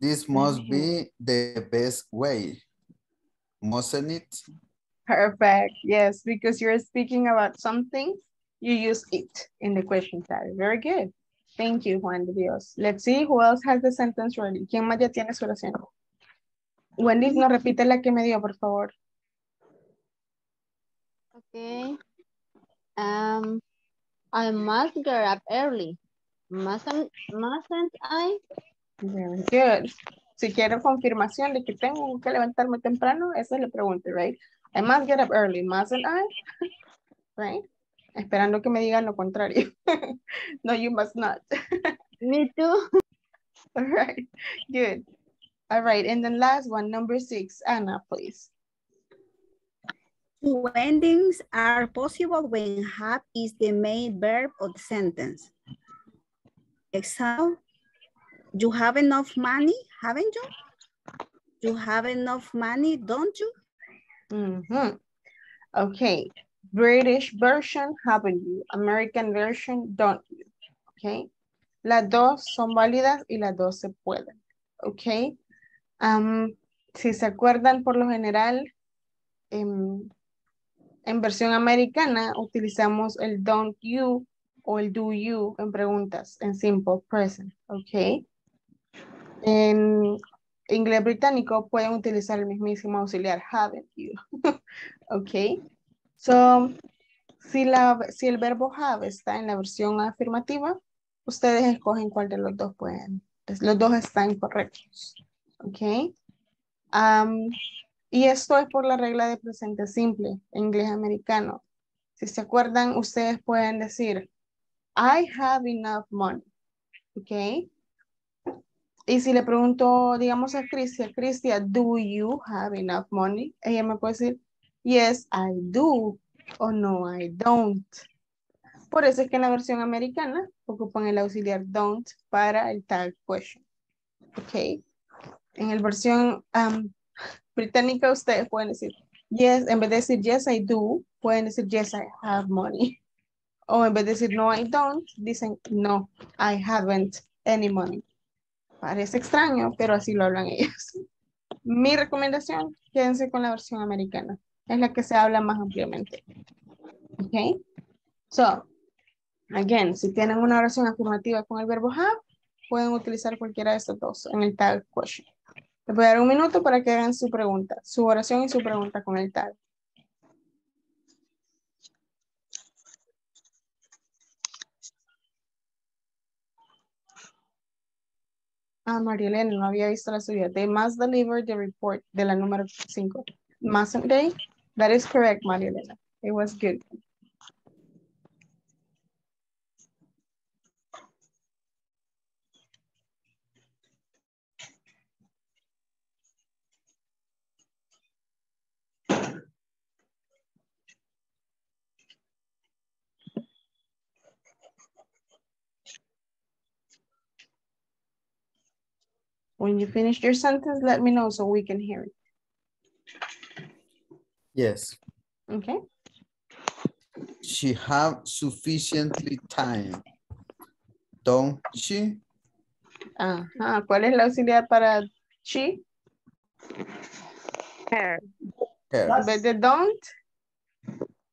this must be the best way, mustn't it? Perfect, yes, because you're speaking about something, you use it in the question tag. Very good. Thank you, Juan de Dios. Let's see who else has the sentence ready. ¿Quién más ya tiene su oración? Wendy, no repite la que me dio, por favor. Okay. I must get up early. Mustn't I? Very good. Si quiero confirmación de que tengo que levantarme temprano, esa es la pregunta, right? I must get up early. Mustn't I? Right? Esperando que me digan lo contrario. No, you must not. Me too. All right. Good. All right. And then last one, number 6. Anna, please. Two endings are possible when have is the main verb of the sentence. Example, you have enough money, haven't you? You have enough money, don't you? Mm-hmm. Okay, British version, haven't you? American version, don't you? Okay, las dos son válidas y las dos se pueden. Okay, si se acuerdan, por lo general, en versión americana utilizamos el don't you o el do you en preguntas, en simple present, ok. En inglés británico pueden utilizar el mismísimo auxiliar, haven't you, ok. So, si el verbo have está en la versión afirmativa, ustedes escogen cuál de los dos pueden. Los dos están correctos, ok. Y esto es por la regla de presente simple, en inglés americano. Si se acuerdan, ustedes pueden decir, I have enough money, ¿ok? Y si le pregunto, digamos a Cristia, do you have enough money? Ella me puede decir, yes, I do, o no, I don't. Por eso es que en la versión americana ocupan el auxiliar don't para el tag question, ¿ok? En la versión británica ustedes pueden decir, yes, en vez de decir yes, I do, pueden decir yes, I have money. O en vez de decir no, I don't, dicen no, I haven't any money. Parece extraño, pero así lo hablan ellos. Mi recomendación, quédense con la versión americana. Es la que se habla más ampliamente. Ok. So, again, si tienen una oración afirmativa con el verbo have, pueden utilizar cualquiera de estos dos en el tag question. Les voy a dar un minuto para que hagan su pregunta, su oración y su pregunta con el tag. Ah, Marielena, no había visto la suya. They must deliver the report de la número 5. Mustn't they? That is correct, Marielena. It was good. When you finish your sentence, let me know so we can hear it. Yes. Okay. She have sufficiently time, don't she? Ajá. ¿Cuál es la auxiliar para she? Her. But they don't?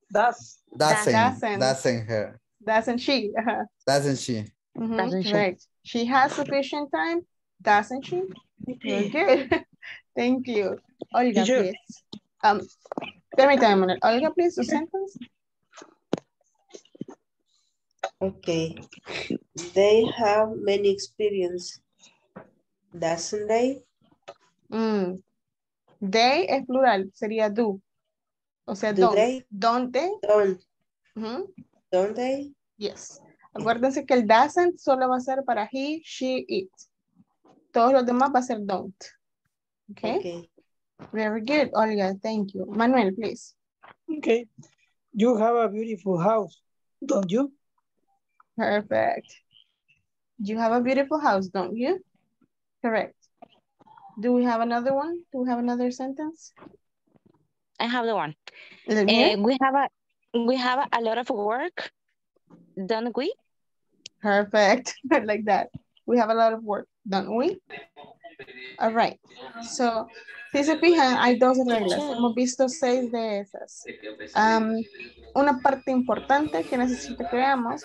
Doesn't her. Doesn't she? Uh-huh. Doesn't she? Mm-hmm. Doesn't she? Right. She has sufficient time, doesn't she? Okay. Thank you. Olga, please. Permítame, Manuel. Olga, please, your sentence. Okay. They have many experience, doesn't they? Mm. They es plural, sería do. O sea, do don't. They? Don't they? Don't. Mm-hmm. Don't they? Yes. Acuérdense que el doesn't solo va a ser para he, she, it. Todos los demás va a ser don't. Okay. Okay. Very good, Olga. Thank you. Manuel, please. Okay. You have a beautiful house, don't you? Perfect. You have a beautiful house, don't you? Correct. Do we have another one? Do we have another sentence? I have the one. We have a lot of work, don't we? Perfect. Like that. We have a lot of work, don't we? All right. So, si se fijan, hay dos reglas. Hemos visto 6 de esas. Una parte importante que necesito que veamos.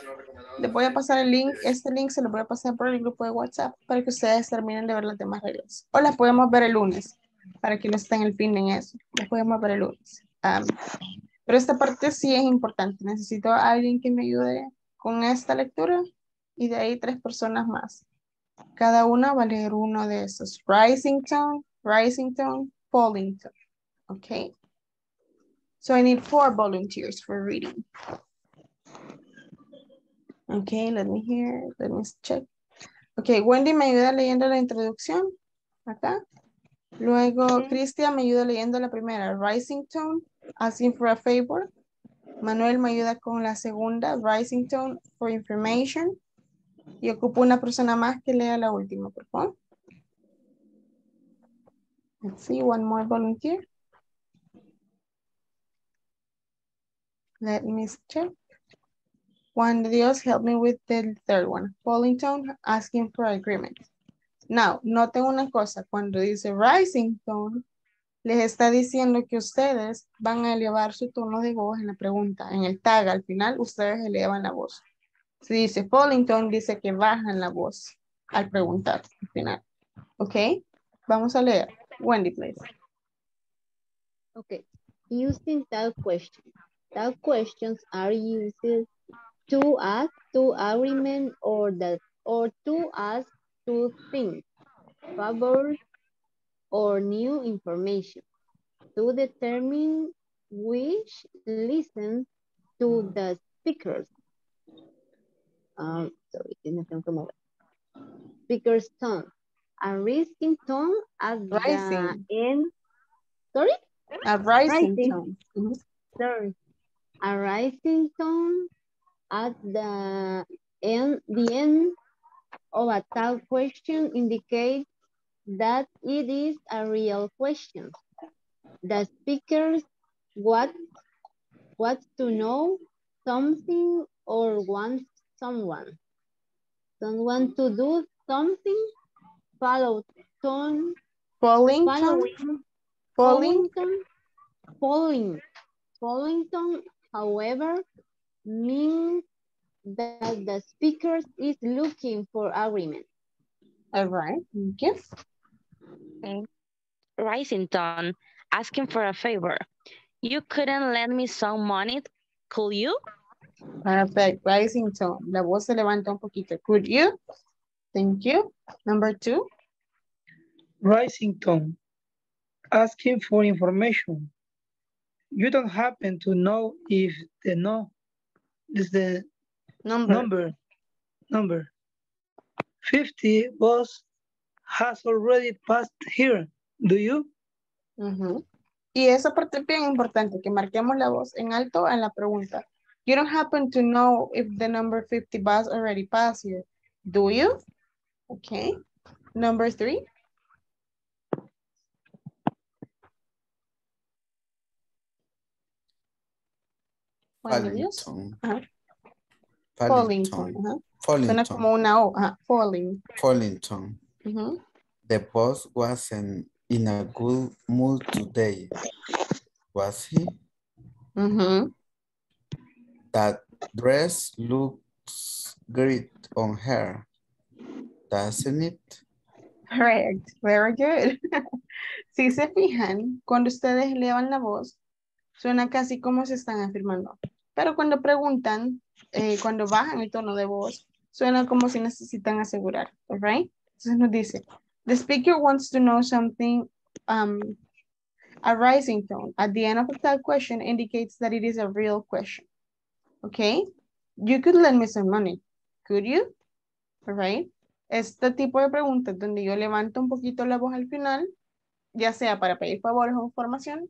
Les voy a pasar el link. Este link se lo voy a pasar por el grupo de WhatsApp para que ustedes terminen de ver las demás reglas. O las podemos ver el lunes. Para que no estén el fin en eso. Las podemos ver el lunes. Pero esta parte sí es importante. Necesito a alguien que me ayude con esta lectura. Y de ahí 3 personas más. Cada una va a leer uno de esos. Rising tone, falling tone. Okay. So I need 4 volunteers for reading. Okay, let me hear. Let me check. Okay, Wendy me ayuda leyendo la introducción. Acá. Luego Cristian me ayuda leyendo la primera. Rising tone, asking for a favor. Manuel me ayuda con la segunda. Rising tone, for information. Y ocupo una persona más que lea la última, por favor. Let's see, one more volunteer. Let me check. Juan de Dios, help me with the third one. Falling tone, asking for agreement. Now, noten una cosa. Cuando dice rising tone, les está diciendo que ustedes van a elevar su tono de voz en la pregunta. En el tag, al final, ustedes elevan la voz. Si dice falling tone, dice que bajan la voz al preguntar al final. Ok, vamos a leer. Wendy, please. Ok, using that question. That questions are used to ask to agreement or to ask to things, favor or new information. To determine which listen to the speakers. Sorry, no tengo que mover. Speaker's tone. A rising tone at rising. The end. Sorry? A rising tone. Mm-hmm. Sorry. A rising tone at the end of a tag question indicates that it is a real question. The speakers want to know something or wants someone to do something, follow tone, falling tone, however, means that the speaker is looking for agreement. All right, yes. Rising tone, asking for a favor. You couldn't lend me some money, could you? Perfect. Rising tone. La voz se levanta un poquito. Could you? Thank you. Number 2. Rising tone. Asking for information. You don't happen to know if the no is the number. 50 bus has already passed here. Do you? Uh-huh. Y esa parte es bien importante, que marquemos la voz en alto en la pregunta. You don't happen to know if the number 50 bus already passed you, do you? Okay. Number 3. Paddington. Paddington. Suena como una O. Falling. Paddington. The boss wasn't in a good mood today, was he? That dress looks great on her, doesn't it? Correct, very good. Si se fijan, cuando ustedes elevan la voz, suena casi como se están afirmando. Pero cuando preguntan, cuando bajan el tono de voz, suena como si necesitan asegurar, alright? Entonces nos dice, the speaker wants to know something, a rising tone at the end of that question indicates that it is a real question. Okay, you could lend me some money, could you? All right. Este tipo de preguntas donde yo levanto un poquito la voz al final, ya sea para pedir favores o información,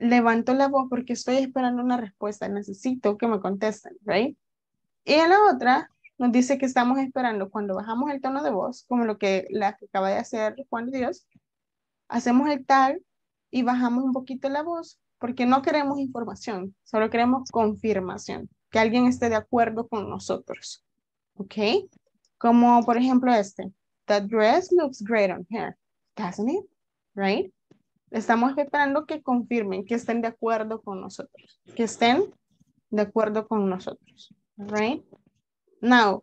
levanto la voz porque estoy esperando una respuesta, necesito que me contesten, right? Y en la otra nos dice que estamos esperando cuando bajamos el tono de voz, como lo que la que acaba de hacer Juan de Dios, hacemos el tal y bajamos un poquito la voz porque no queremos información, solo queremos confirmación, que alguien esté de acuerdo con nosotros, ¿ok? Como por ejemplo este, that dress looks great on her, doesn't it? Right? Estamos esperando que confirmen, que estén de acuerdo con nosotros, que estén de acuerdo con nosotros, right? Now,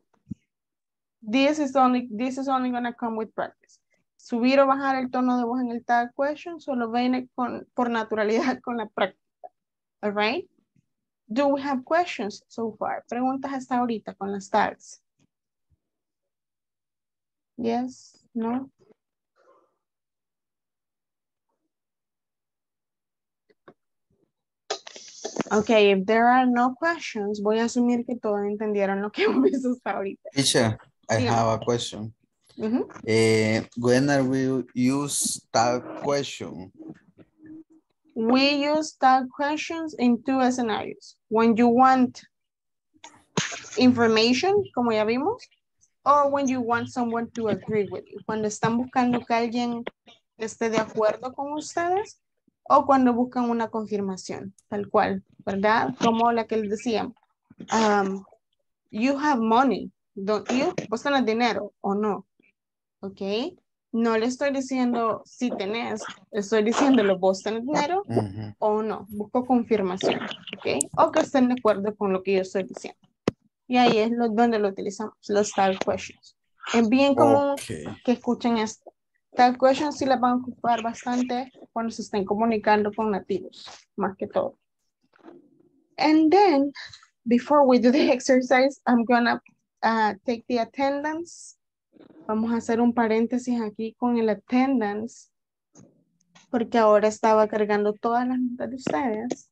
this is only going to come with practice. Subir o bajar el tono de voz en el tag question solo viene por naturalidad con la práctica. All right? Do we have questions so far? Preguntas hasta ahorita con las tags. Yes? No? Okay, if there are no questions, voy a asumir que todos entendieron lo que hemos visto hasta ahorita. Teacher, I have a question. When are we use tag question? We use tag questions in two scenarios. When you want information, como ya vimos, or when you want someone to agree with you. Cuando están buscando que alguien esté de acuerdo con ustedes, o cuando buscan una confirmación, tal cual, ¿verdad? Como la que les decía, you have money, don't you? ¿Vos tenés dinero o no? ¿Ok? No le estoy diciendo si tenés, estoy diciéndolo, vos tenés dinero o no. Busco confirmación, ¿ok? O que estén de acuerdo con lo que yo estoy diciendo. Y ahí es donde lo utilizamos, los tag questions. Es bien común que escuchen esto. Tag questions sí las van a ocupar bastante cuando se estén comunicando con nativos, más que todo. And then, before we do the exercise, I'm gonna take the attendance. Vamos a hacer un paréntesis aquí con el attendance, porque ahora estaba cargando todas las notas de ustedes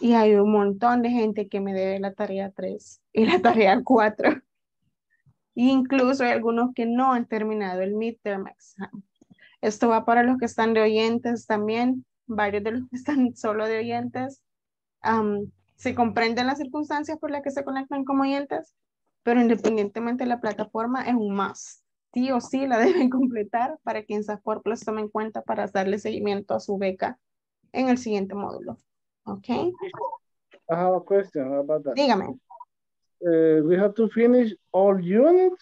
y hay un montón de gente que me debe la tarea 3 y la tarea 4. Incluso hay algunos que no han terminado el midterm exam. Esto va para los que están de oyentes también, varios de los que están solo de oyentes. Se comprenden las circunstancias por las que se conectan como oyentes, pero independientemente de la plataforma es un must. Sí o sí la deben completar para que INSAFORP los tome en cuenta para darle seguimiento a su beca en el siguiente módulo. Ok. I have a question about that. Dígame. We have to finish all units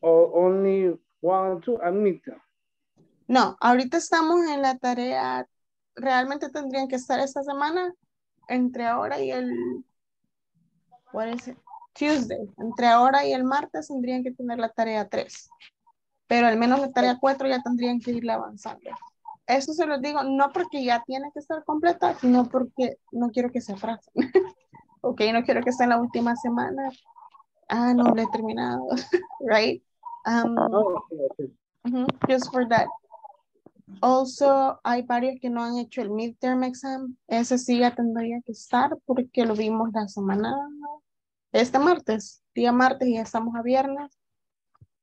or only one, two, midterm. No, ahorita estamos en la tarea, realmente tendrían que estar esta semana entre ahora y el, what is it? Tuesday, entre ahora y el martes tendrían que tener la tarea 3, pero al menos la tarea 4 ya tendrían que irla avanzando. Eso se los digo, no porque ya tiene que estar completa, sino porque no quiero que se atrasen. Ok, no quiero que esté en la última semana. Ah, no, lo he terminado. Right? Just for that. Also, hay varios que no han hecho el midterm exam. Ese sí ya tendría que estar porque lo vimos la semana, este martes, día martes, y ya estamos a viernes.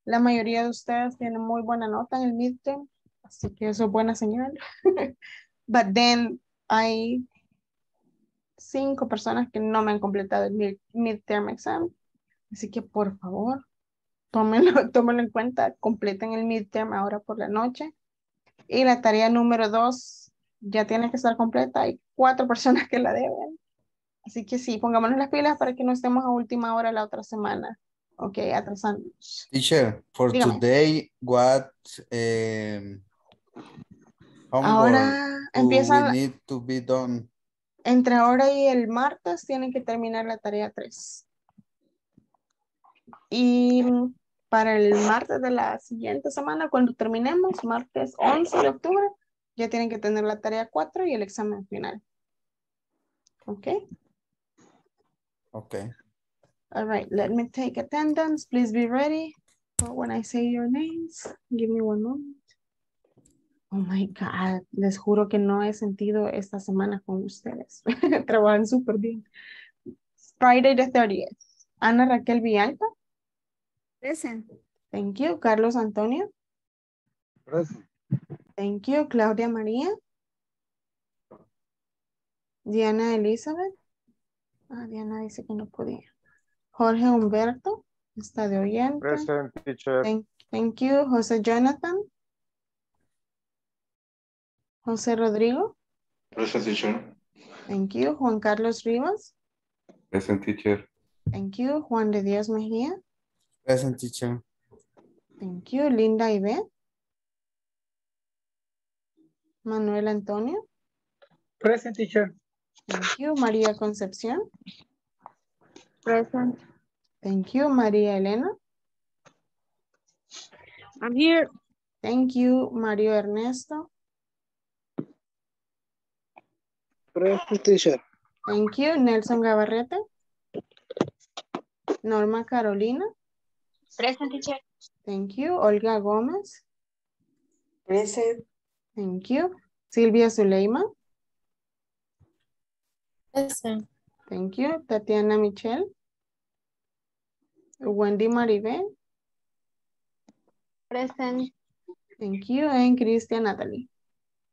La mayoría de ustedes tienen muy buena nota en el midterm, así que eso es buena señal. But then, hay 5 personas que no me han completado el midterm exam, así que por favor, tómenlo en cuenta, completen el midterm ahora por la noche. Y la tarea número 2 ya tiene que estar completa, hay 4 personas que la deben, Así que sí, pongámonos las pilas para que no estemos a última hora la otra semana. Ok, atrasándonos. Teacher, for dígame. Today, what... ahora empiezan... need to be done. Entre ahora y el martes tienen que terminar la tarea 3. Y para el martes de la siguiente semana, cuando terminemos, martes 11 de octubre, ya tienen que tener la tarea 4 y el examen final. ¿Ok? Ok. All right, let me take attendance. Please be ready for when I say your names. Give me one moment. Oh my God, les juro que no he sentido esta semana con ustedes. Trabajan súper bien. Friday the 30th. Ana Raquel Villalta. Present. Thank you. Carlos Antonio. Present. Thank you. Claudia María. Diana Elizabeth. Ah, Diana dice que no podía. Jorge Humberto. Está de oyente. Present, teacher. Thank you. José Jonathan. José Rodrigo. Present, teacher. Thank you. Juan Carlos Rivas. Present, teacher. Thank you. Juan de Dios Mejía. Present, teacher. Thank you. Linda Ivette. Manuel Antonio. Present, teacher. Thank you. María Concepción. Present. Thank you. María Elena. I'm here. Thank you. Mario Ernesto. Present, teacher. Thank you. Nelson Gabarrete. Norma Carolina. Present, teacher. Thank you. Olga Gómez. Present. Thank you. Silvia Zuleima. Present. Thank you. Tatiana Michelle. Wendy Maribel. Present. Thank you. And Christian Natalie.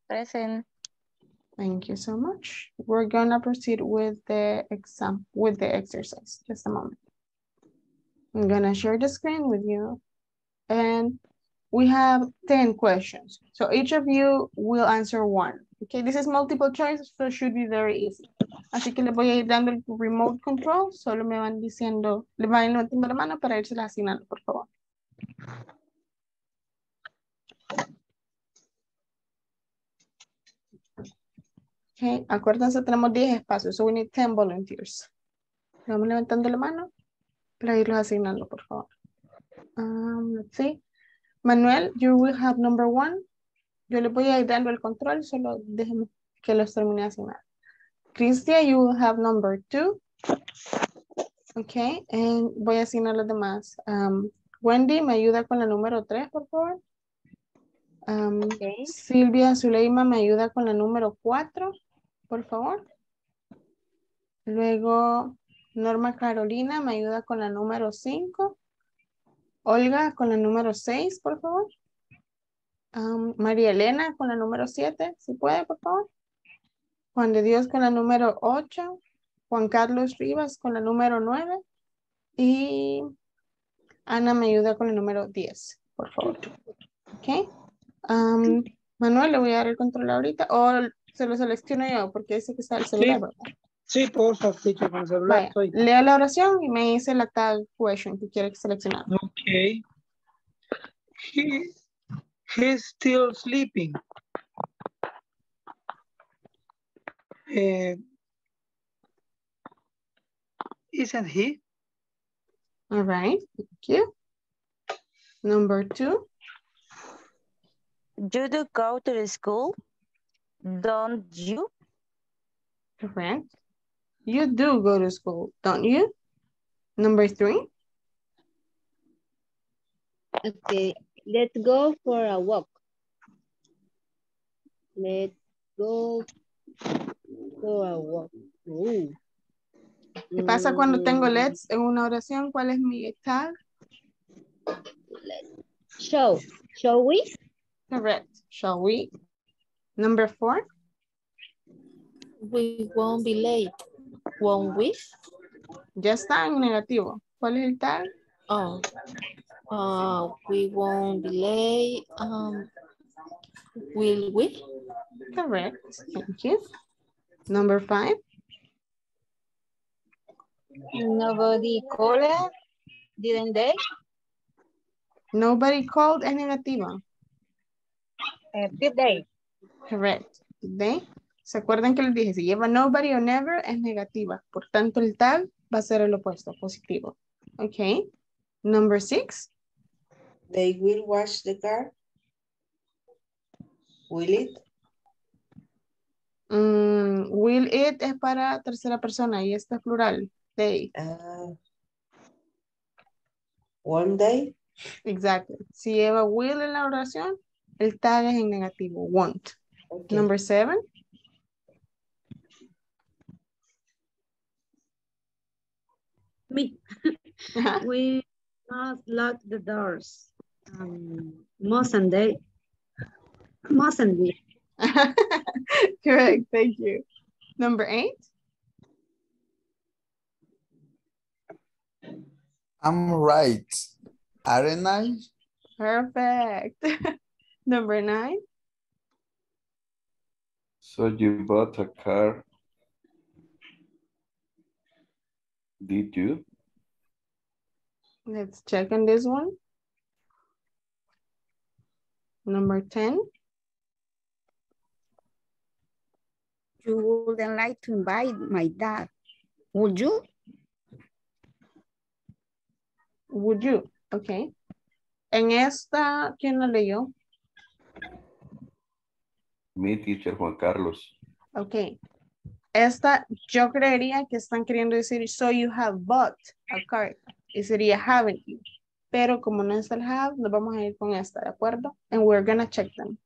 Present. Thank you so much. We're gonna proceed with the exam, with the exercise. Just a moment. I'm gonna share the screen with you. And we have 10 questions. So each of you will answer one. Okay, this is multiple choice, so it should be very easy. Así que les voy a ir dando el remote control. Solo me van diciendo, le van a levantar la mano para irse la asignando, por favor. Okay, acuérdense, tenemos 10 espacios, so we need 10 volunteers. Vamos levantando la mano para irlos asignando, por favor. Let's see. Manuel, you will have number 1. Yo le voy a ir dando el control, solo déjenme que los termine de asignar. Cristia, you will have number 2. Okay, and voy a asignar los demás. Wendy, me ayuda con la número 3, por favor. Okay. Silvia Zuleima, me ayuda con la número 4. Por favor. Luego Norma Carolina me ayuda con la número 5. Olga con la número 6, por favor. María Elena con la número 7, si puede, por favor. Juan de Dios con la número 8. Juan Carlos Rivas con la número 9. Y Ana me ayuda con el número 10, por favor. Ok. Manuel, le voy a dar el control ahorita. O se lo selecciono yo porque dice que está el celular, ¿verdad? Sí, por favor, teacher, con el celular. Vaya, lea la oración y me dice la tag question que quiere seleccionar. Ok. He's still sleeping. Isn't he? All right, thank you. Number 2. You do go to the school, don't you? Correct. You do go to school, don't you? Number 3. Okay, let's go for a walk. Let's go for a walk. Ooh. ¿Qué pasa cuando tengo let's en una oración? ¿Cuál es mi tag? Shall we? Correct. Shall we? Number 4. We won't be late, won't we? Ya está en negativo. ¿Cuál es el tag? Oh, we won't be late. Will we? Correct. Thank you. Number 5. Nobody called, didn't they? Nobody called es negativa. Did they? Correct. Did they? ¿Se acuerdan que les dije? Si lleva nobody o never es negativa. Por tanto, el tal va a ser el opuesto, positivo. Okay. Number 6. They will wash the car. Will it? Will it es para tercera persona y esta es plural. They. One day. Exacto. Si lleva will en la oración, el tal es en negativo. Won't. Okay. Number 7. Me. We must lock the doors. Mustn't they? Correct. Thank you. Number 8. I'm right, aren't I? Perfect. Number 9. So you bought a car, did you? Let's check on this one. Number 10. You wouldn't like to invite my dad, would you? Would you? Okay. En esta, ¿quién la leyó? Mi teacher, Juan Carlos. Okay. Esta, yo creería que están queriendo decir, so you have bought a car. Y sería haven't you. Pero como no está el have, nos vamos a ir con esta, ¿de acuerdo? And we're gonna check them.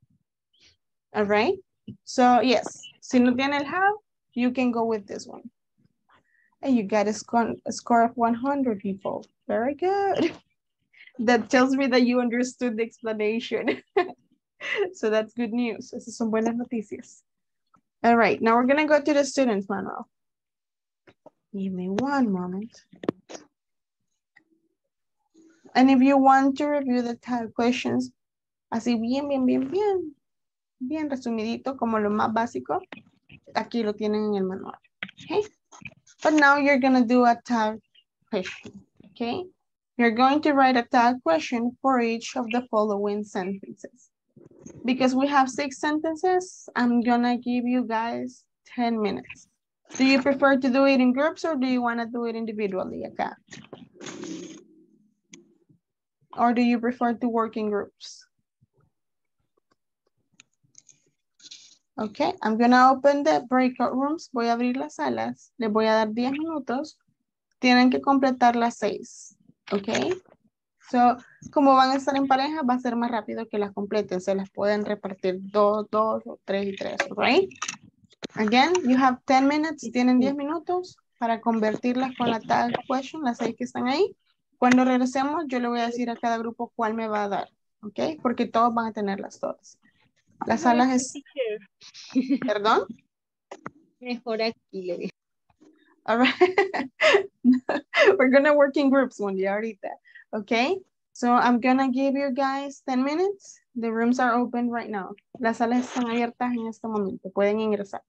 All right? So, yes. Si no tiene el have, you can go with this one. And you got a score of 100, people. Very good. That tells me that you understood the explanation. So that's good news. Esas son buenas noticias. All right, now we're gonna go to the students manual. Give me one moment. And if you want to review the type questions, así bien resumidito, como lo más básico, aquí lo tienen en el manual, okay? But now you're gonna do a tag question, okay? You're going to write a tag question for each of the following sentences. Because we have 6 sentences, I'm gonna give you guys 10 minutes. Do you prefer to do it in groups or do you wanna do it individually, acá? Or do you prefer to work in groups? Okay, I'm gonna open the breakout rooms. Voy a abrir las salas. Les voy a dar 10 minutos. Tienen que completar las 6. Okay? So, como van a estar en pareja, va a ser más rápido que las completen. Se las pueden repartir 2, 2, 3 y 3. Right? Again, you have 10 minutes. Tienen 10 minutos para convertirlas con la tag question, las 6 que están ahí. Cuando regresemos, yo le voy a decir a cada grupo cuál me va a dar. Okay? Porque todos van a tener las todas. Las salas es... ¿Perdón? Mejor aquí le digo. All right. We're going to work in groups one day ahorita. Okay? So I'm going to give you guys 10 minutes. The rooms are open right now. Las salas están abiertas en este momento. Pueden ingresar.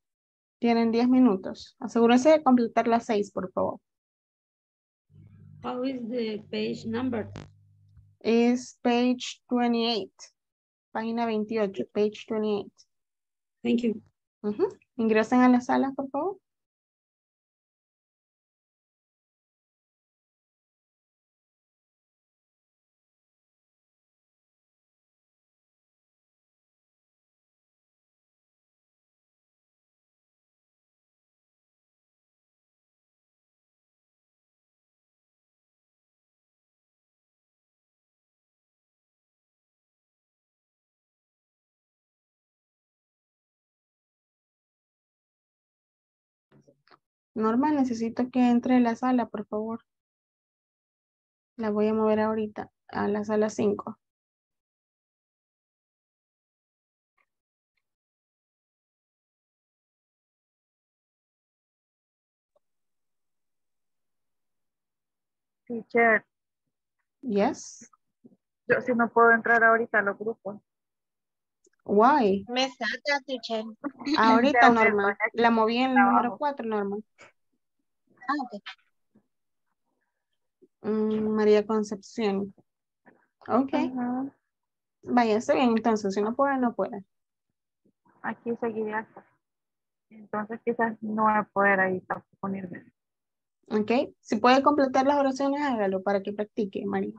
Tienen 10 minutos. Asegúrense de completar las 6, por favor. How is the page number? It's page 28. Página 28, page 28. Thank you. Ingresen a las salas, por favor. Norma, necesito que entre a la sala, por favor. La voy a mover ahorita a la sala 5. Teacher. Yes. Yo sí no puedo entrar ahorita a los grupos. Why? Me saca, teacher. Ahorita, Norma. La moví en el número 4, Norma. Ah, ok. María Concepción. Ok. Uh-huh. Vaya, está bien. Entonces, si no puede, no puede. Aquí seguiría. Entonces, quizás no va a poder ahí ponerme. Ok. Si puede completar las oraciones, hágalo para que practique, María.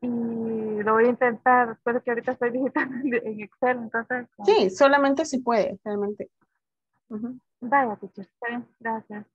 Y lo voy a intentar, pero que ahorita estoy visitando en Excel, entonces. Sí, solamente si puede, realmente. Uh-huh. Vaya, teacher. Gracias.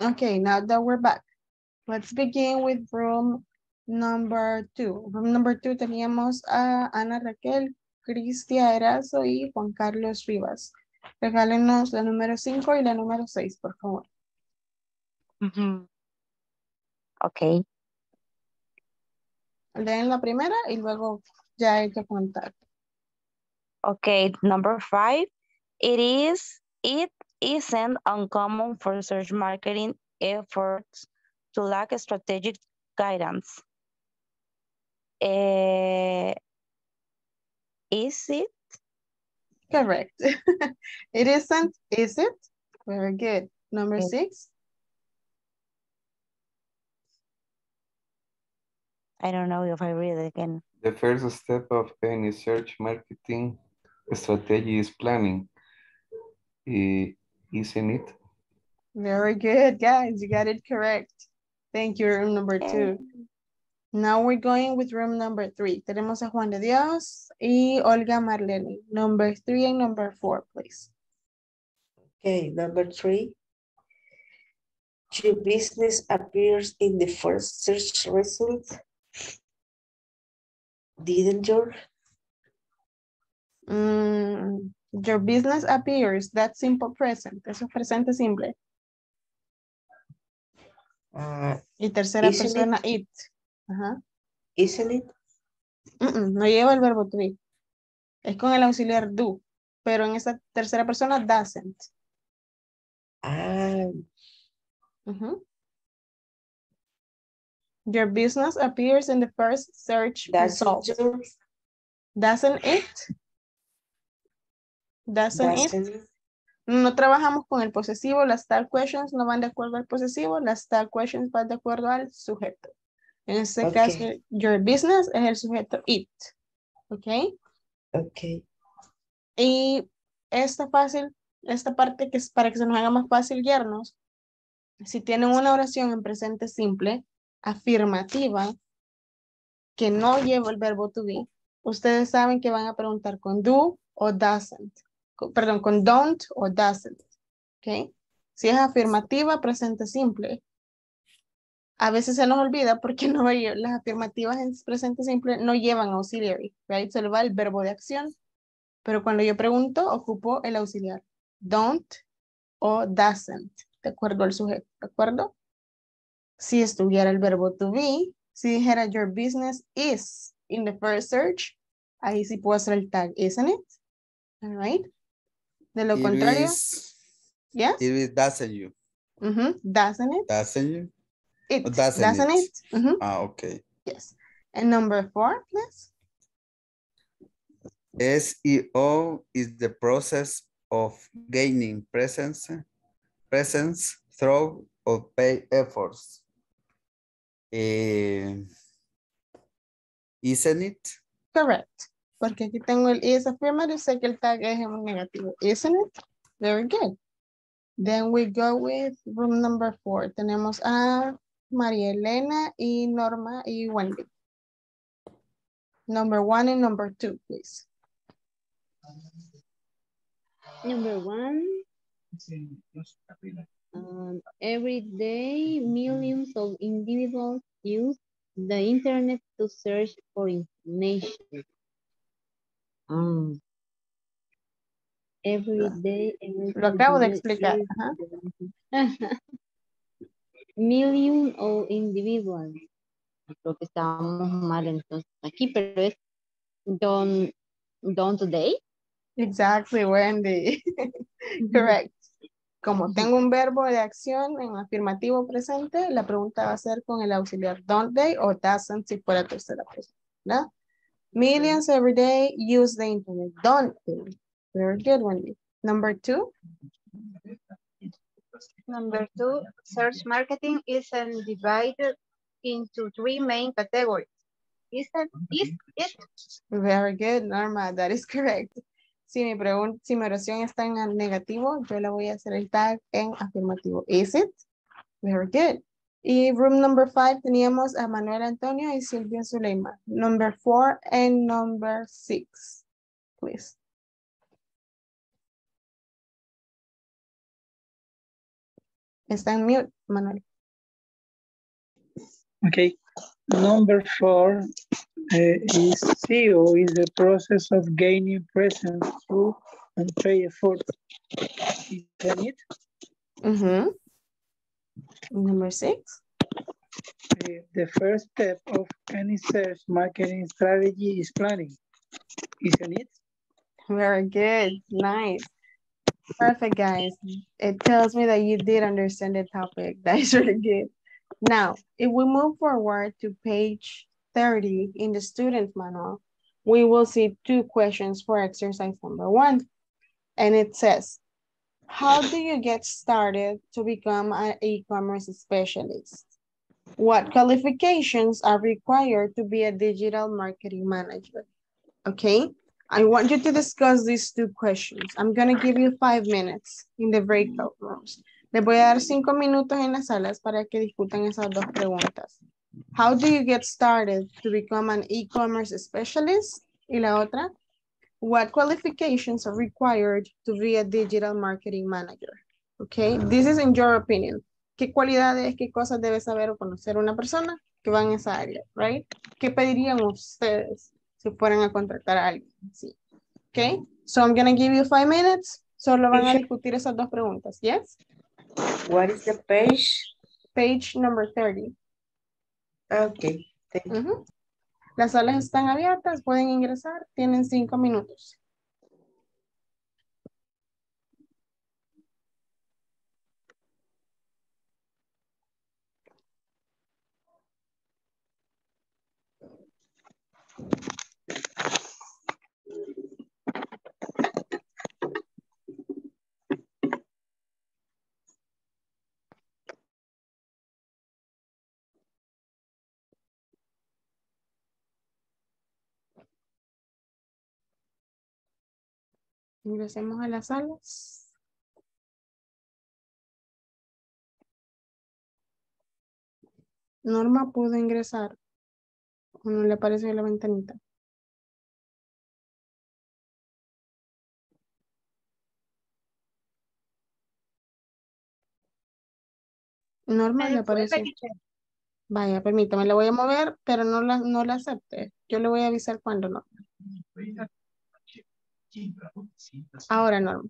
Okay, now that we're back, let's begin with room number 2. Room number 2 teníamos a Ana Raquel, Cristia Erazo y Juan Carlos Rivas. Regálenos la número 5 y la número 6, por favor. Ok. Leen la primera y luego ya hay que contar. Ok, number 5. It isn't uncommon for search marketing efforts to lack strategic guidance. Is it? Correct. It isn't, is it? Very good. Number 6. I don't know if I read it again. The first step of any search marketing strategy is planning. Isn't it? Very good, guys. You got it correct. Thank you, room number 2. Now we're going with room number 3. Tenemos a Juan de Dios y Olga Marlene. Number 3 and number 4, please. Okay, number 3. Your business appears in the first search result. Didn't your? Your business appears. That's simple present. Eso es presente simple. Y tercera persona, it. Ajá. Isn't it? No lleva el verbo to be. Es con el auxiliar do. Pero en esta tercera persona, doesn't. Your business appears in the first search result. Doesn't it? Doesn't it? No trabajamos con el posesivo. Las tal questions no van de acuerdo al posesivo. Las tal questions van de acuerdo al sujeto. En este caso, your business es el sujeto it. Ok. Y esta parte que es para que se nos haga más fácil guiarnos. Si tienen una oración en presente simple, afirmativa, que no lleva el verbo to be, ustedes saben que van a preguntar con do o doesn't. Perdón, con don't o doesn't. Ok. Si es afirmativa, presente simple. A veces se nos olvida porque no las afirmativas en presente simple no llevan auxiliary, right? Solo va el verbo de acción. Pero cuando yo pregunto, ocupo el auxiliar. Don't o doesn't, de acuerdo al sujeto, ¿de acuerdo? Si estuviera el verbo to be, si dijera your business is in the first search, ahí sí puedo hacer el tag, isn't it? All right. De lo contrario. Yes? It is doesn't you. Doesn't it? Doesn't you? It, oh, doesn't it? Okay. Yes. And number 4, please. SEO is the process of gaining presence through or paid efforts. Isn't it? Correct. Porque aquí tengo el is affirmative, sé que el tag es en negativo. Isn't it? Very good. Then we go with room number 4. Tenemos a María Elena y Norma y Wendy. Number 1 and number 2, please. Number 1. Every day, millions of individuals use the internet to search for information. Every day. Lo acabo de explicar. Million o individual. Creo que estábamos mal entonces aquí, pero es don't today. Exactly, Wendy. Correct. Como tengo un verbo de acción en afirmativo presente, la pregunta va a ser con el auxiliar don't they o doesn't si fuera tercera persona, ¿verdad? Millions every day use the internet. Don't they. Very good, Wendy. Number 2. Number 2, search marketing isn't divided into 3 main categories. Is it? Very good, Norma. That is correct. Si mi oración está en negativo, yo la voy a hacer el tag en afirmativo. Is it? Very good. Y room number 5 teníamos a Manuel Antonio y Silvia Zuleyma. Number 4 and number 6, please. Está en mute, Manuel. Okay. Number 4 is CO is the process of gaining presence through and pay effort. Is that it? Mm-hmm. Number 6. The first step of any search marketing strategy is planning, isn't it? Very good, nice. Perfect, guys. It tells me that you did understand the topic. That is really good. Now, if we move forward to page 30 in the student manual, we will see 2 questions for exercise number 1. And it says, how do you get started to become an e-commerce specialist? What qualifications are required to be a digital marketing manager? Okay, I want you to discuss these 2 questions. I'm going to give you 5 minutes in the breakout rooms. Les voy a dar 5 minutos en las salas para que discutan esas 2 preguntas. How do you get started to become an e-commerce specialist? Y la otra, what qualifications are required to be a digital marketing manager? Okay, this is in your opinion. ¿Qué cualidades, qué cosas debe saber o conocer una persona que va en esa área, right? ¿Qué pedirían ustedes si fueran a contratar a alguien? Sí. Okay, so I'm going to give you 5 minutes. Solo van a discutir esas 2 preguntas, yes? What is the page? Page number 30. Okay, thank you. Uh-huh. Las salas están abiertas, pueden ingresar, tienen 5 minutos. Ingresemos a las salas. Norma pudo ingresar. ¿O no le aparece la ventanita? Norma le aparece. Vaya, permítame, la voy a mover, pero no la acepte. Yo le voy a avisar cuando no. Ahora, Norma.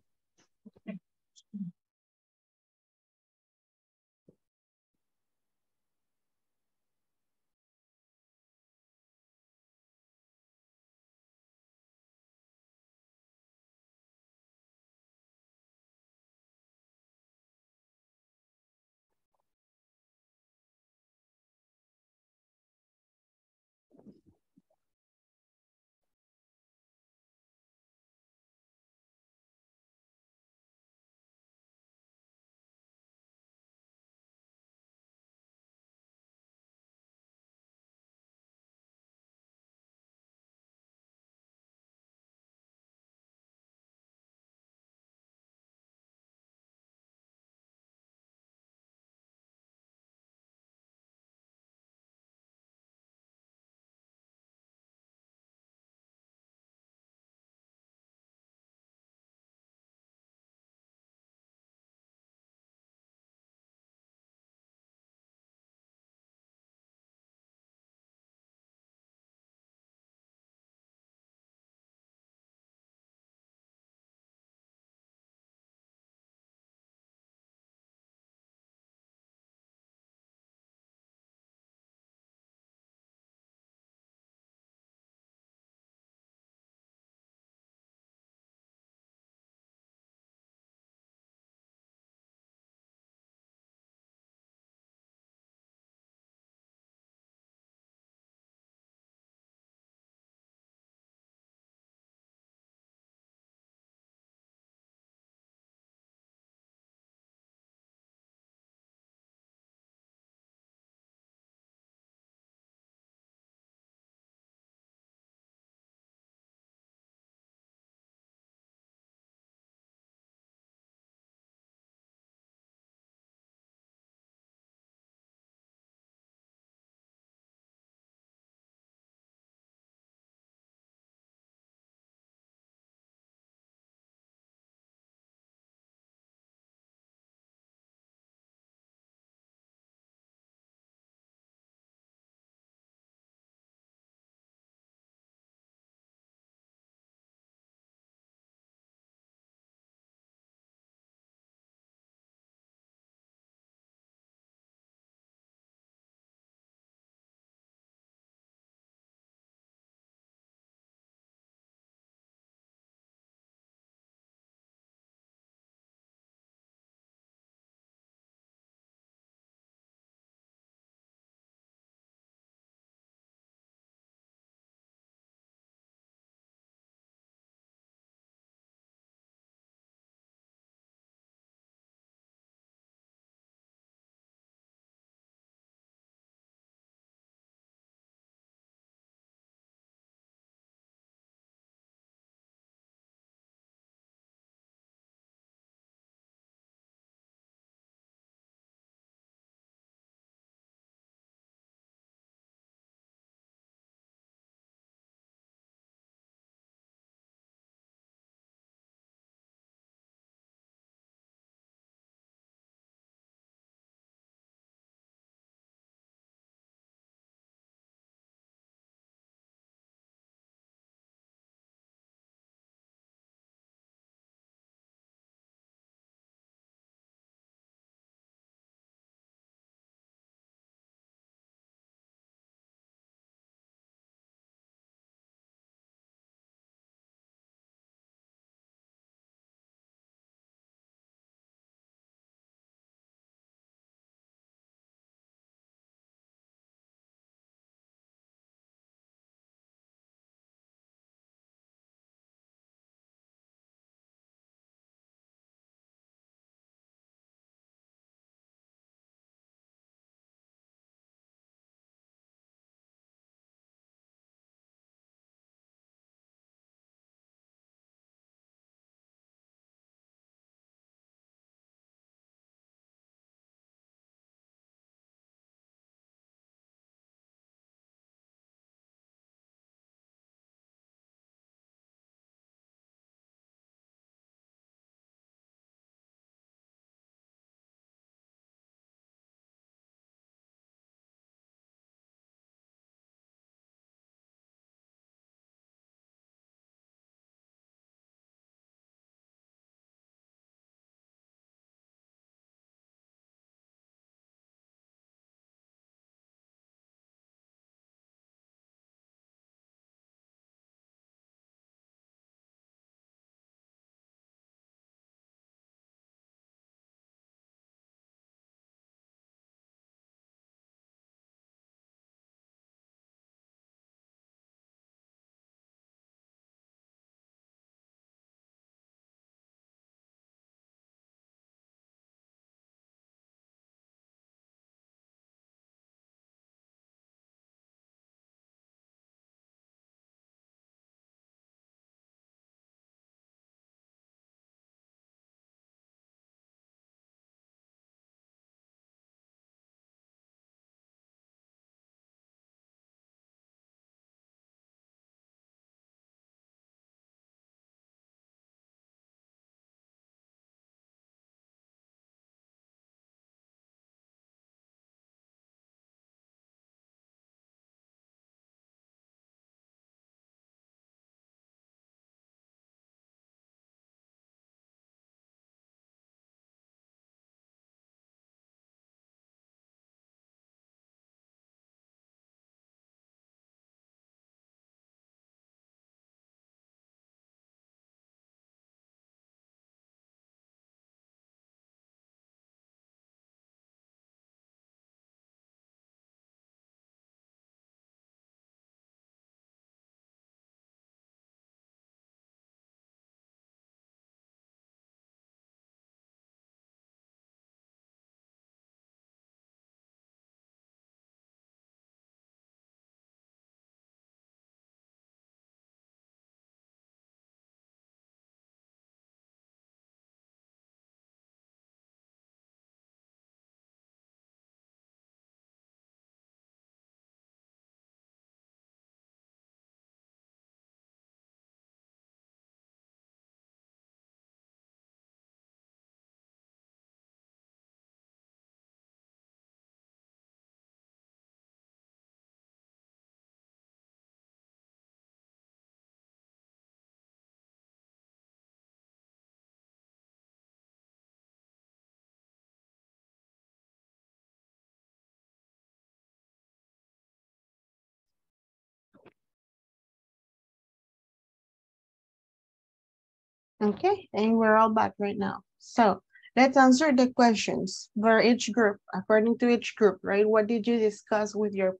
Okay, and we're all back right now. So let's answer the questions for each group, according to each group, right? What did you discuss with your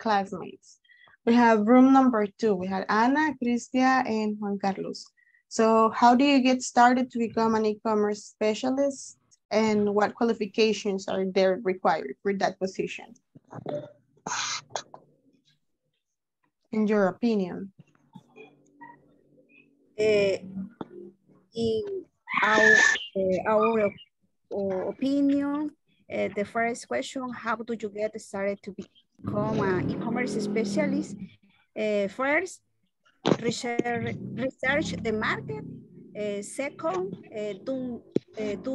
classmates? We have room number 2. We had Ana, Cristia, and Juan Carlos. So how do you get started to become an e-commerce specialist? And what qualifications are there required for that position? In your opinion. In our opinion, the first question, how do you get started to become an e-commerce specialist? First, research the market. Second, do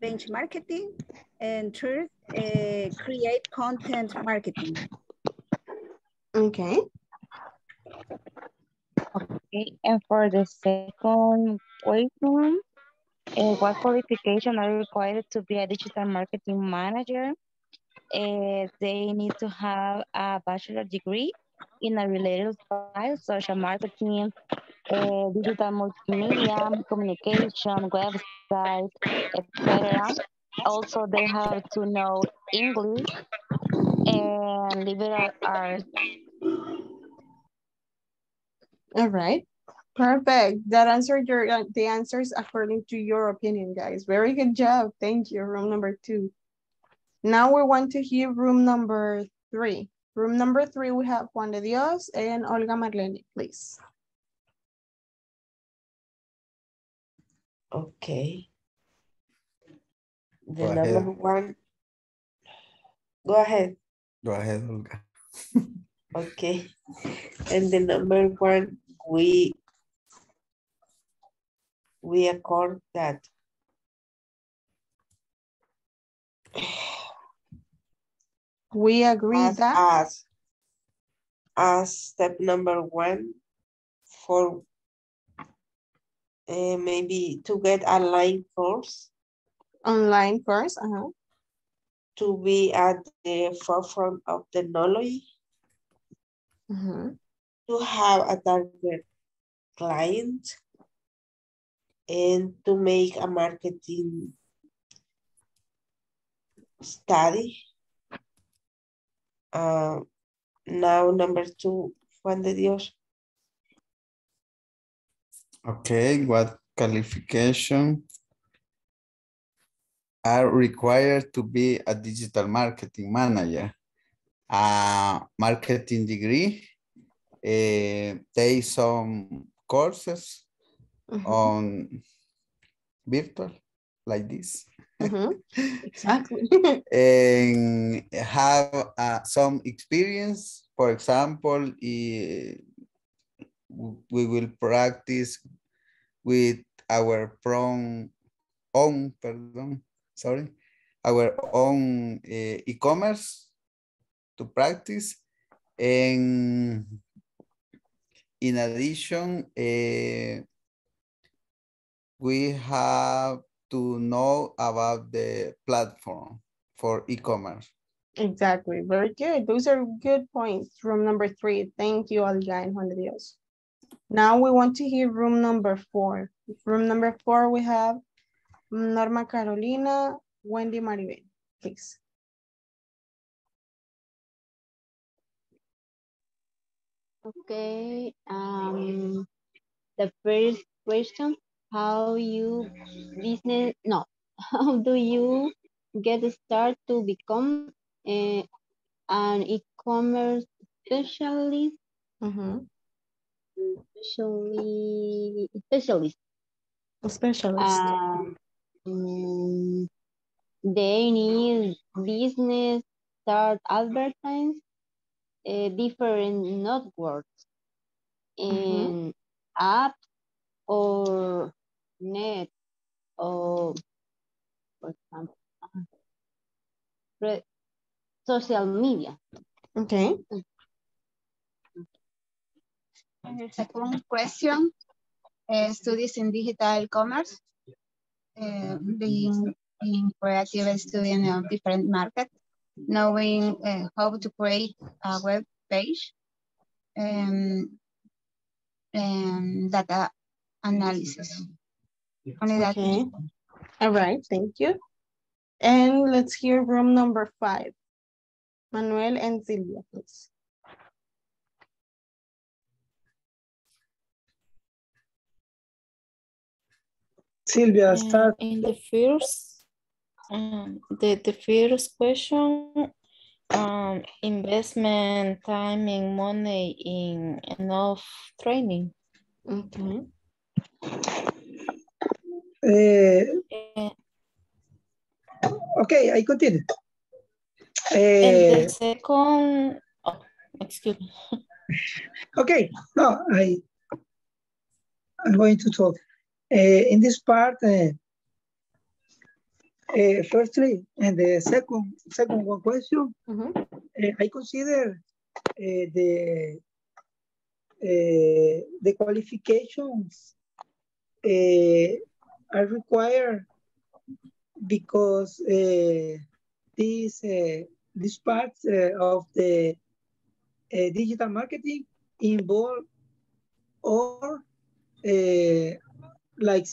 benchmarking. And third, create content marketing. Okay. Okay, and for the second question, what qualifications are required to be a digital marketing manager? They need to have a bachelor's degree in a related field, social marketing, digital multimedia, communication, website, etc. Also, they have to know English and liberal arts. All right, perfect. That answered the answers according to your opinion, guys. Very good job. Thank you. Room number 2. Now we want to hear room number 3. Room number 3, we have Juan de Dios and Olga Marlene, please. Okay. The go number ahead. 1. Go ahead. Go ahead, Olga. Okay. And the number 1, we accord that we agree that as step number 1 for maybe to get online course to be at the forefront of technology. To have a target client and to make a marketing study. Now number 2, Juan de Dios. Okay, what qualification are required to be a digital marketing manager? Marketing degree, take some courses on virtual like this. Exactly. And have some experience. For example, we will practice with our own e-commerce to practice. And in addition, we have to know about the platform for e-commerce. Exactly, very good. Those are good points from number 3. Thank you, Olga and Juan de Dios. Now we want to hear room number 4. Room number 4, we have Norma Carolina, Wendy Maribel, please. Okay, the first question, how do you get started to become an e-commerce specialist? They need business, start advertising, different networks in app or net or, for example, social media. Okay. And the second question is studies in digital commerce, being creative student of different markets, knowing how to create a web page, and data analysis. Only that. Okay. All right, thank you. And let's hear room number 5. Manuel and Silvia, please. Silvia, start. In the first, the first question, investment, timing, money in enough training. Okay. Okay, I continue. And the second, oh, excuse me. Okay, no, I'm going to talk. In this part, firstly, and the second one question, I consider the qualifications are required because this part of the digital marketing involve or like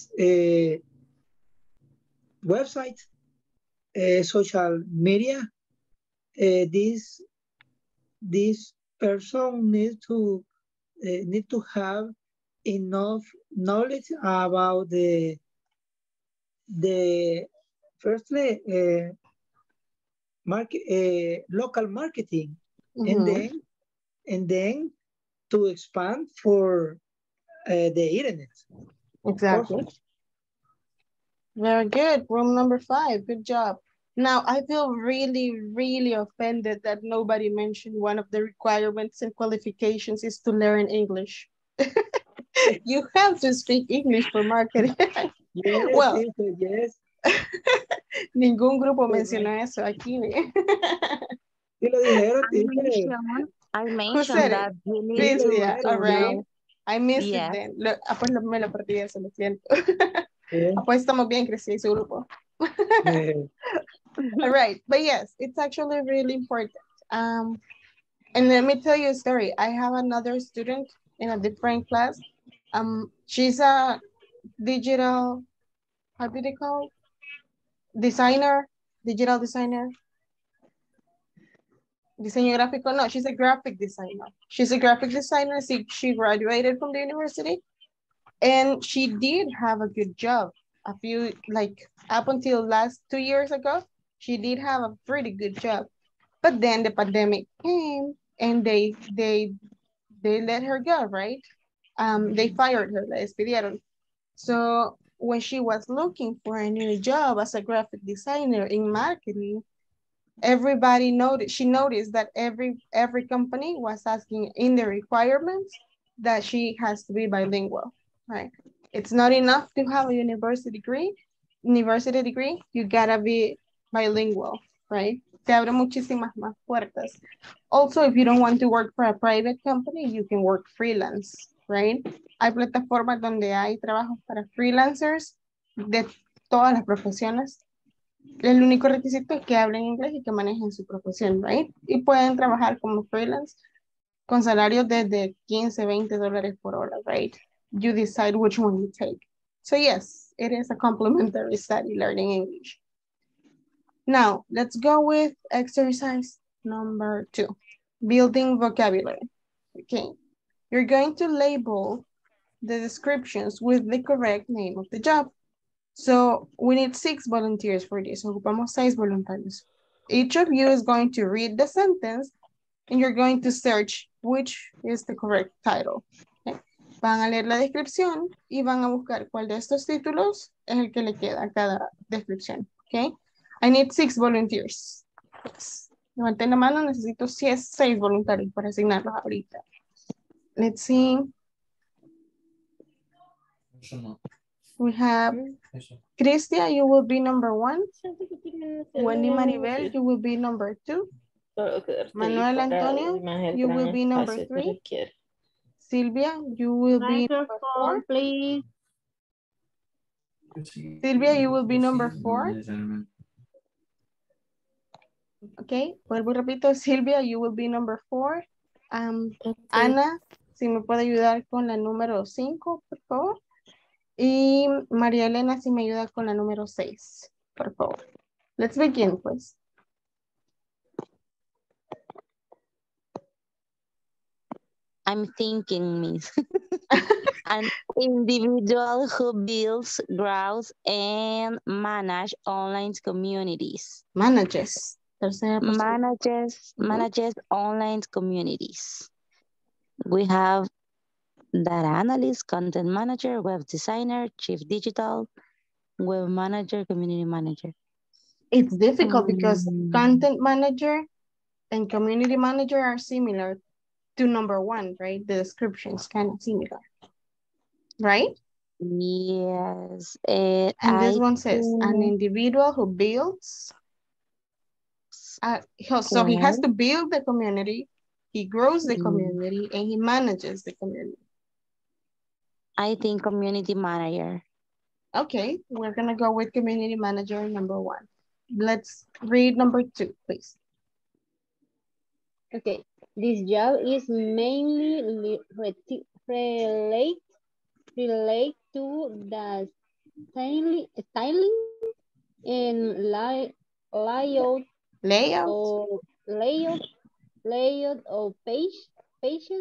website, social media. This person need to have enough knowledge about the firstly local marketing, and then to expand for the internet. Exactly. Very good. Room number 5. Good job. Now, I feel really, really offended that nobody mentioned one of the requirements and qualifications is to learn English. You have to speak English for marketing. Yes, well, yes. Ningún grupo menciona eso aquí. I mentioned that. Please, yeah, all right. I missed it then. Me lo perdí eso, lo siento. Pues estamos bien, crecí ese grupo. All right, but yes, it's actually really important. And let me tell you a story. I have another student in a different class. She's a digital, how do they call it? Designer, digital designer. Diseño gráfico, no, she's a graphic designer. She's a graphic designer. She graduated from the university and she did have a good job. A few, like up until last 2 years ago, she did have a pretty good job. But then the pandemic came and they let her go, right? They fired her, la despidieron. So when she was looking for a new job as a graphic designer in marketing, everybody noticed, she noticed that every company was asking in the requirements that she has to be bilingual, right? It's not enough to have a university degree, you gotta be bilingual, right? Te abre muchísimas más puertas. Also, if you don't want to work for a private company, you can work freelance, right? Hay plataformas donde hay trabajos para freelancers de todas las profesiones. El único requisito es que hablen inglés y que manejen su profesión, right? Y pueden trabajar como freelance con salarios desde $15 to $20 por hora, right? You decide which one you take. So yes, it is a complementary study, learning English. Now, let's go with exercise number 2, building vocabulary. Okay, you're going to label the descriptions with the correct name of the job. So we need 6 volunteers for this. Ocupamos 6 voluntarios. Each of you is going to read the sentence and you're going to search which is the correct title. Okay. Van a leer la descripción y van a buscar cuál de estos títulos es el que le queda a cada descripción. Okay. I need 6 volunteers. Yes. Levanten la mano, necesito 6 voluntarios para asignarlos ahorita. Let's see. We have Cristia, you will be number 1. Wendy Maribel, you will be number 2. Manuel Antonio, you will be number 3. Silvia, you will be number 4. Please. Silvia, you will be number 4. Okay, vuelvo repito, Silvia, you will be number 4. Ana, si me puede ayudar con la número 5, por favor. Y María Elena, si me ayuda con la número 6, por favor. Let's begin, please. I'm thinking, Miss. An individual who builds, grows, and manages online communities. Manages online communities. We have data analyst, content manager, web designer, chief digital, web manager, community manager. It's difficult because content manager and community manager are similar to number one, right? The description is kind of similar, right? Yes. And this one says an individual who builds. So he has to build the community. He grows the community and he manages the community. I think community manager. Okay, we're gonna go with community manager number one. Let's read number 2, please. Okay, this job is mainly relate to the styling and layout of pages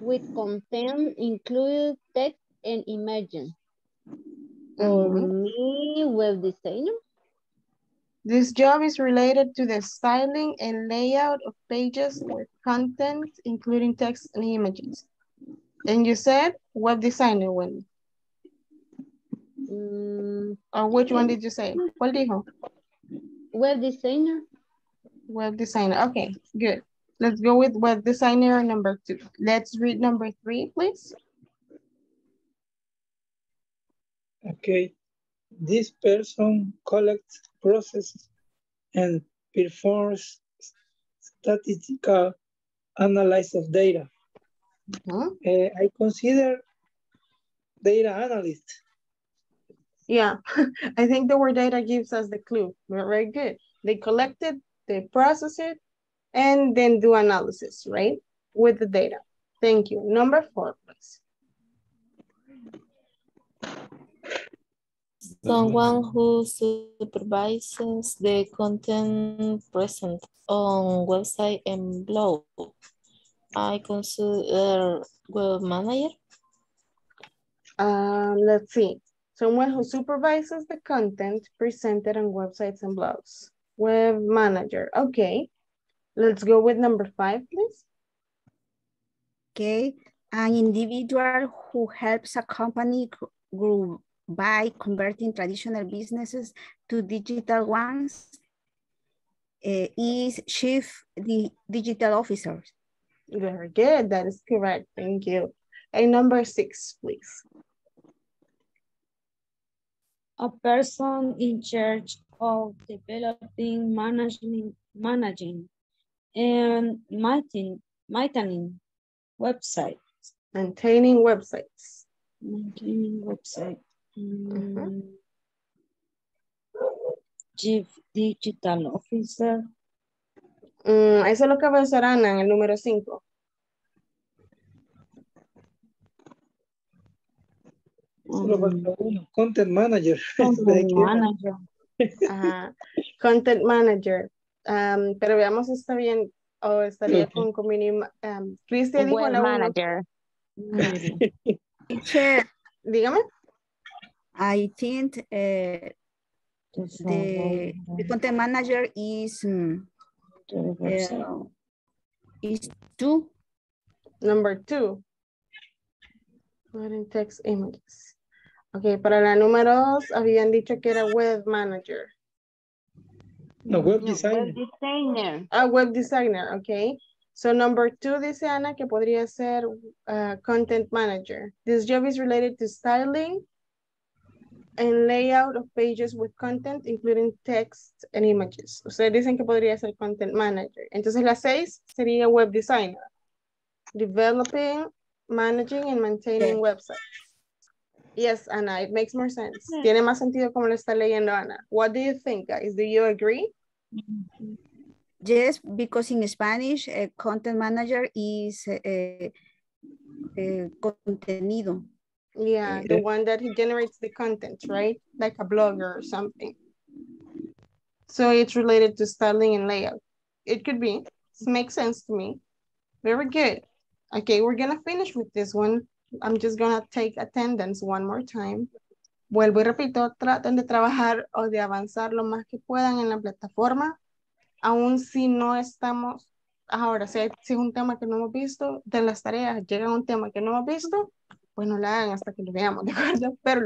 with content included text and images. For me, web designer. This job is related to the styling and layout of pages with content including text and images. And you said web designer one. Or which one did you say? ¿Cuál dijo? Web designer. Web designer. Okay, good. Let's go with web designer number 2. Let's read number 3, please. Okay. This person collects, processes, and performs statistical analysis of data. I consider data analyst. Yeah, I think the word data gives us the clue. Very good. They collect it, they process it, and then do analysis, right? With the data. Thank you. Number 4, please. Someone who supervises the content present on website and blog. I consider web manager. Let's see. Someone who supervises the content presented on websites and blogs. Web manager. Okay. Let's go with number 5, please. Okay. An individual who helps a company grow by converting traditional businesses to digital ones is chief digital officer. Very good, that is correct, thank you. And number 6, please. A person in charge of developing, managing, and maintaining websites. Maintaining websites. Chief Digital Officer. Eso lo acaba de usar Ana en el número 5. Content Manager. Content Manager. Ajá. Content Manager. Pero veamos si está bien o estaría con Community Cristian dijo la Manager. Dígame. I think the content manager is number 2. Text images. Okay, para la número 2 habían dicho que era web manager. No, web designer. Web designer, okay. So number 2 dice Ana que podría ser content manager. This job is related to styling and layout of pages with content, including text and images. Ustedes dicen que podría ser content manager. Entonces la 6 sería web designer. Developing, managing, and maintaining websites. Yes, Ana, it makes more sense. Tiene más sentido como lo está leyendo Ana. What do you think, guys? Do you agree? Yes, because in Spanish, content manager is contenido. Yeah, the one that he generates the content, right? Like a blogger or something. So it's related to styling and layout. It could be. It makes sense to me. Very good. Okay, we're going to finish with this one. I'm just going to take attendance one more time. Vuelvo y repito, traten de trabajar o de avanzar lo más que puedan en la plataforma. Aún si no estamos, ahora, si es un tema que no hemos visto, de las tareas llega un tema que no hemos visto, pues no la hagan hasta que lo veamos, ¿de acuerdo? Pero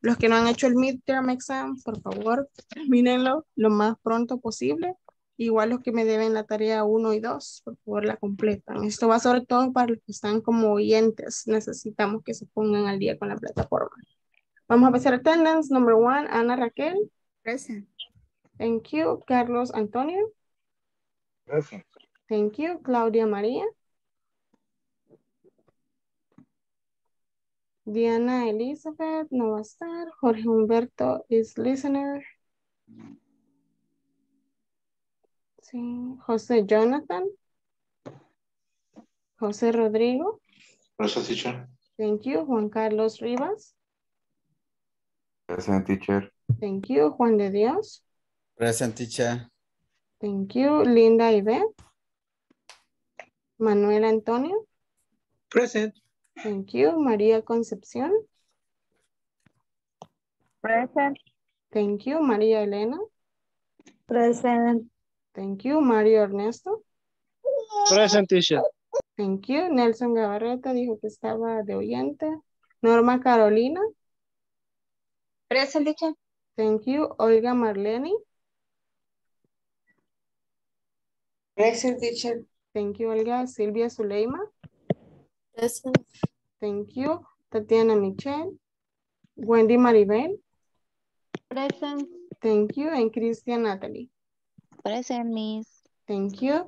los que no han hecho el midterm exam, por favor, termínenlo lo más pronto posible. Igual los que me deben la tarea 1 y 2, por favor, la completan. Esto va sobre todo para los que están como oyentes. Necesitamos que se pongan al día con la plataforma. Vamos a pasar attendance. Number 1, Ana Raquel. Present. Thank you. Carlos Antonio. Present. Thank you. Claudia María. Diana Elizabeth no va a estar. Jorge Humberto is listener. Sí. José Jonathan. José Rodrigo. Present, teacher. Thank you. Juan Carlos Rivas. Present, teacher. Thank you. Juan de Dios. Present, teacher. Thank you. Linda Yvette. Manuel Antonio. Present. Thank you. María Concepción. Present. Thank you. María Elena. Present. Thank you. Mario Ernesto. Present, teacher. Thank you. Nelson Gabarreta dijo que estaba de oyente. Norma Carolina. Present, teacher. Thank you. Olga Marlene. Present, teacher. Thank you, Olga. Silvia Zuleima. Present. Thank you. Tatiana Michelle. Wendy Maribel. Present. Thank you. And Christian Natalie. Present, miss. Thank you.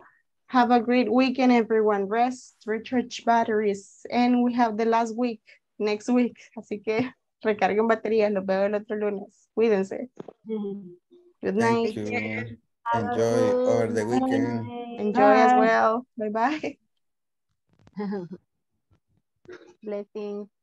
Have a great weekend, everyone. Rest, recharge batteries. And we have the last week, next week. Así que recarguen baterías. Los veo el otro lunes. Cuídense. Good night. Enjoy over the weekend. Enjoy as well. Bye-bye. Blessings.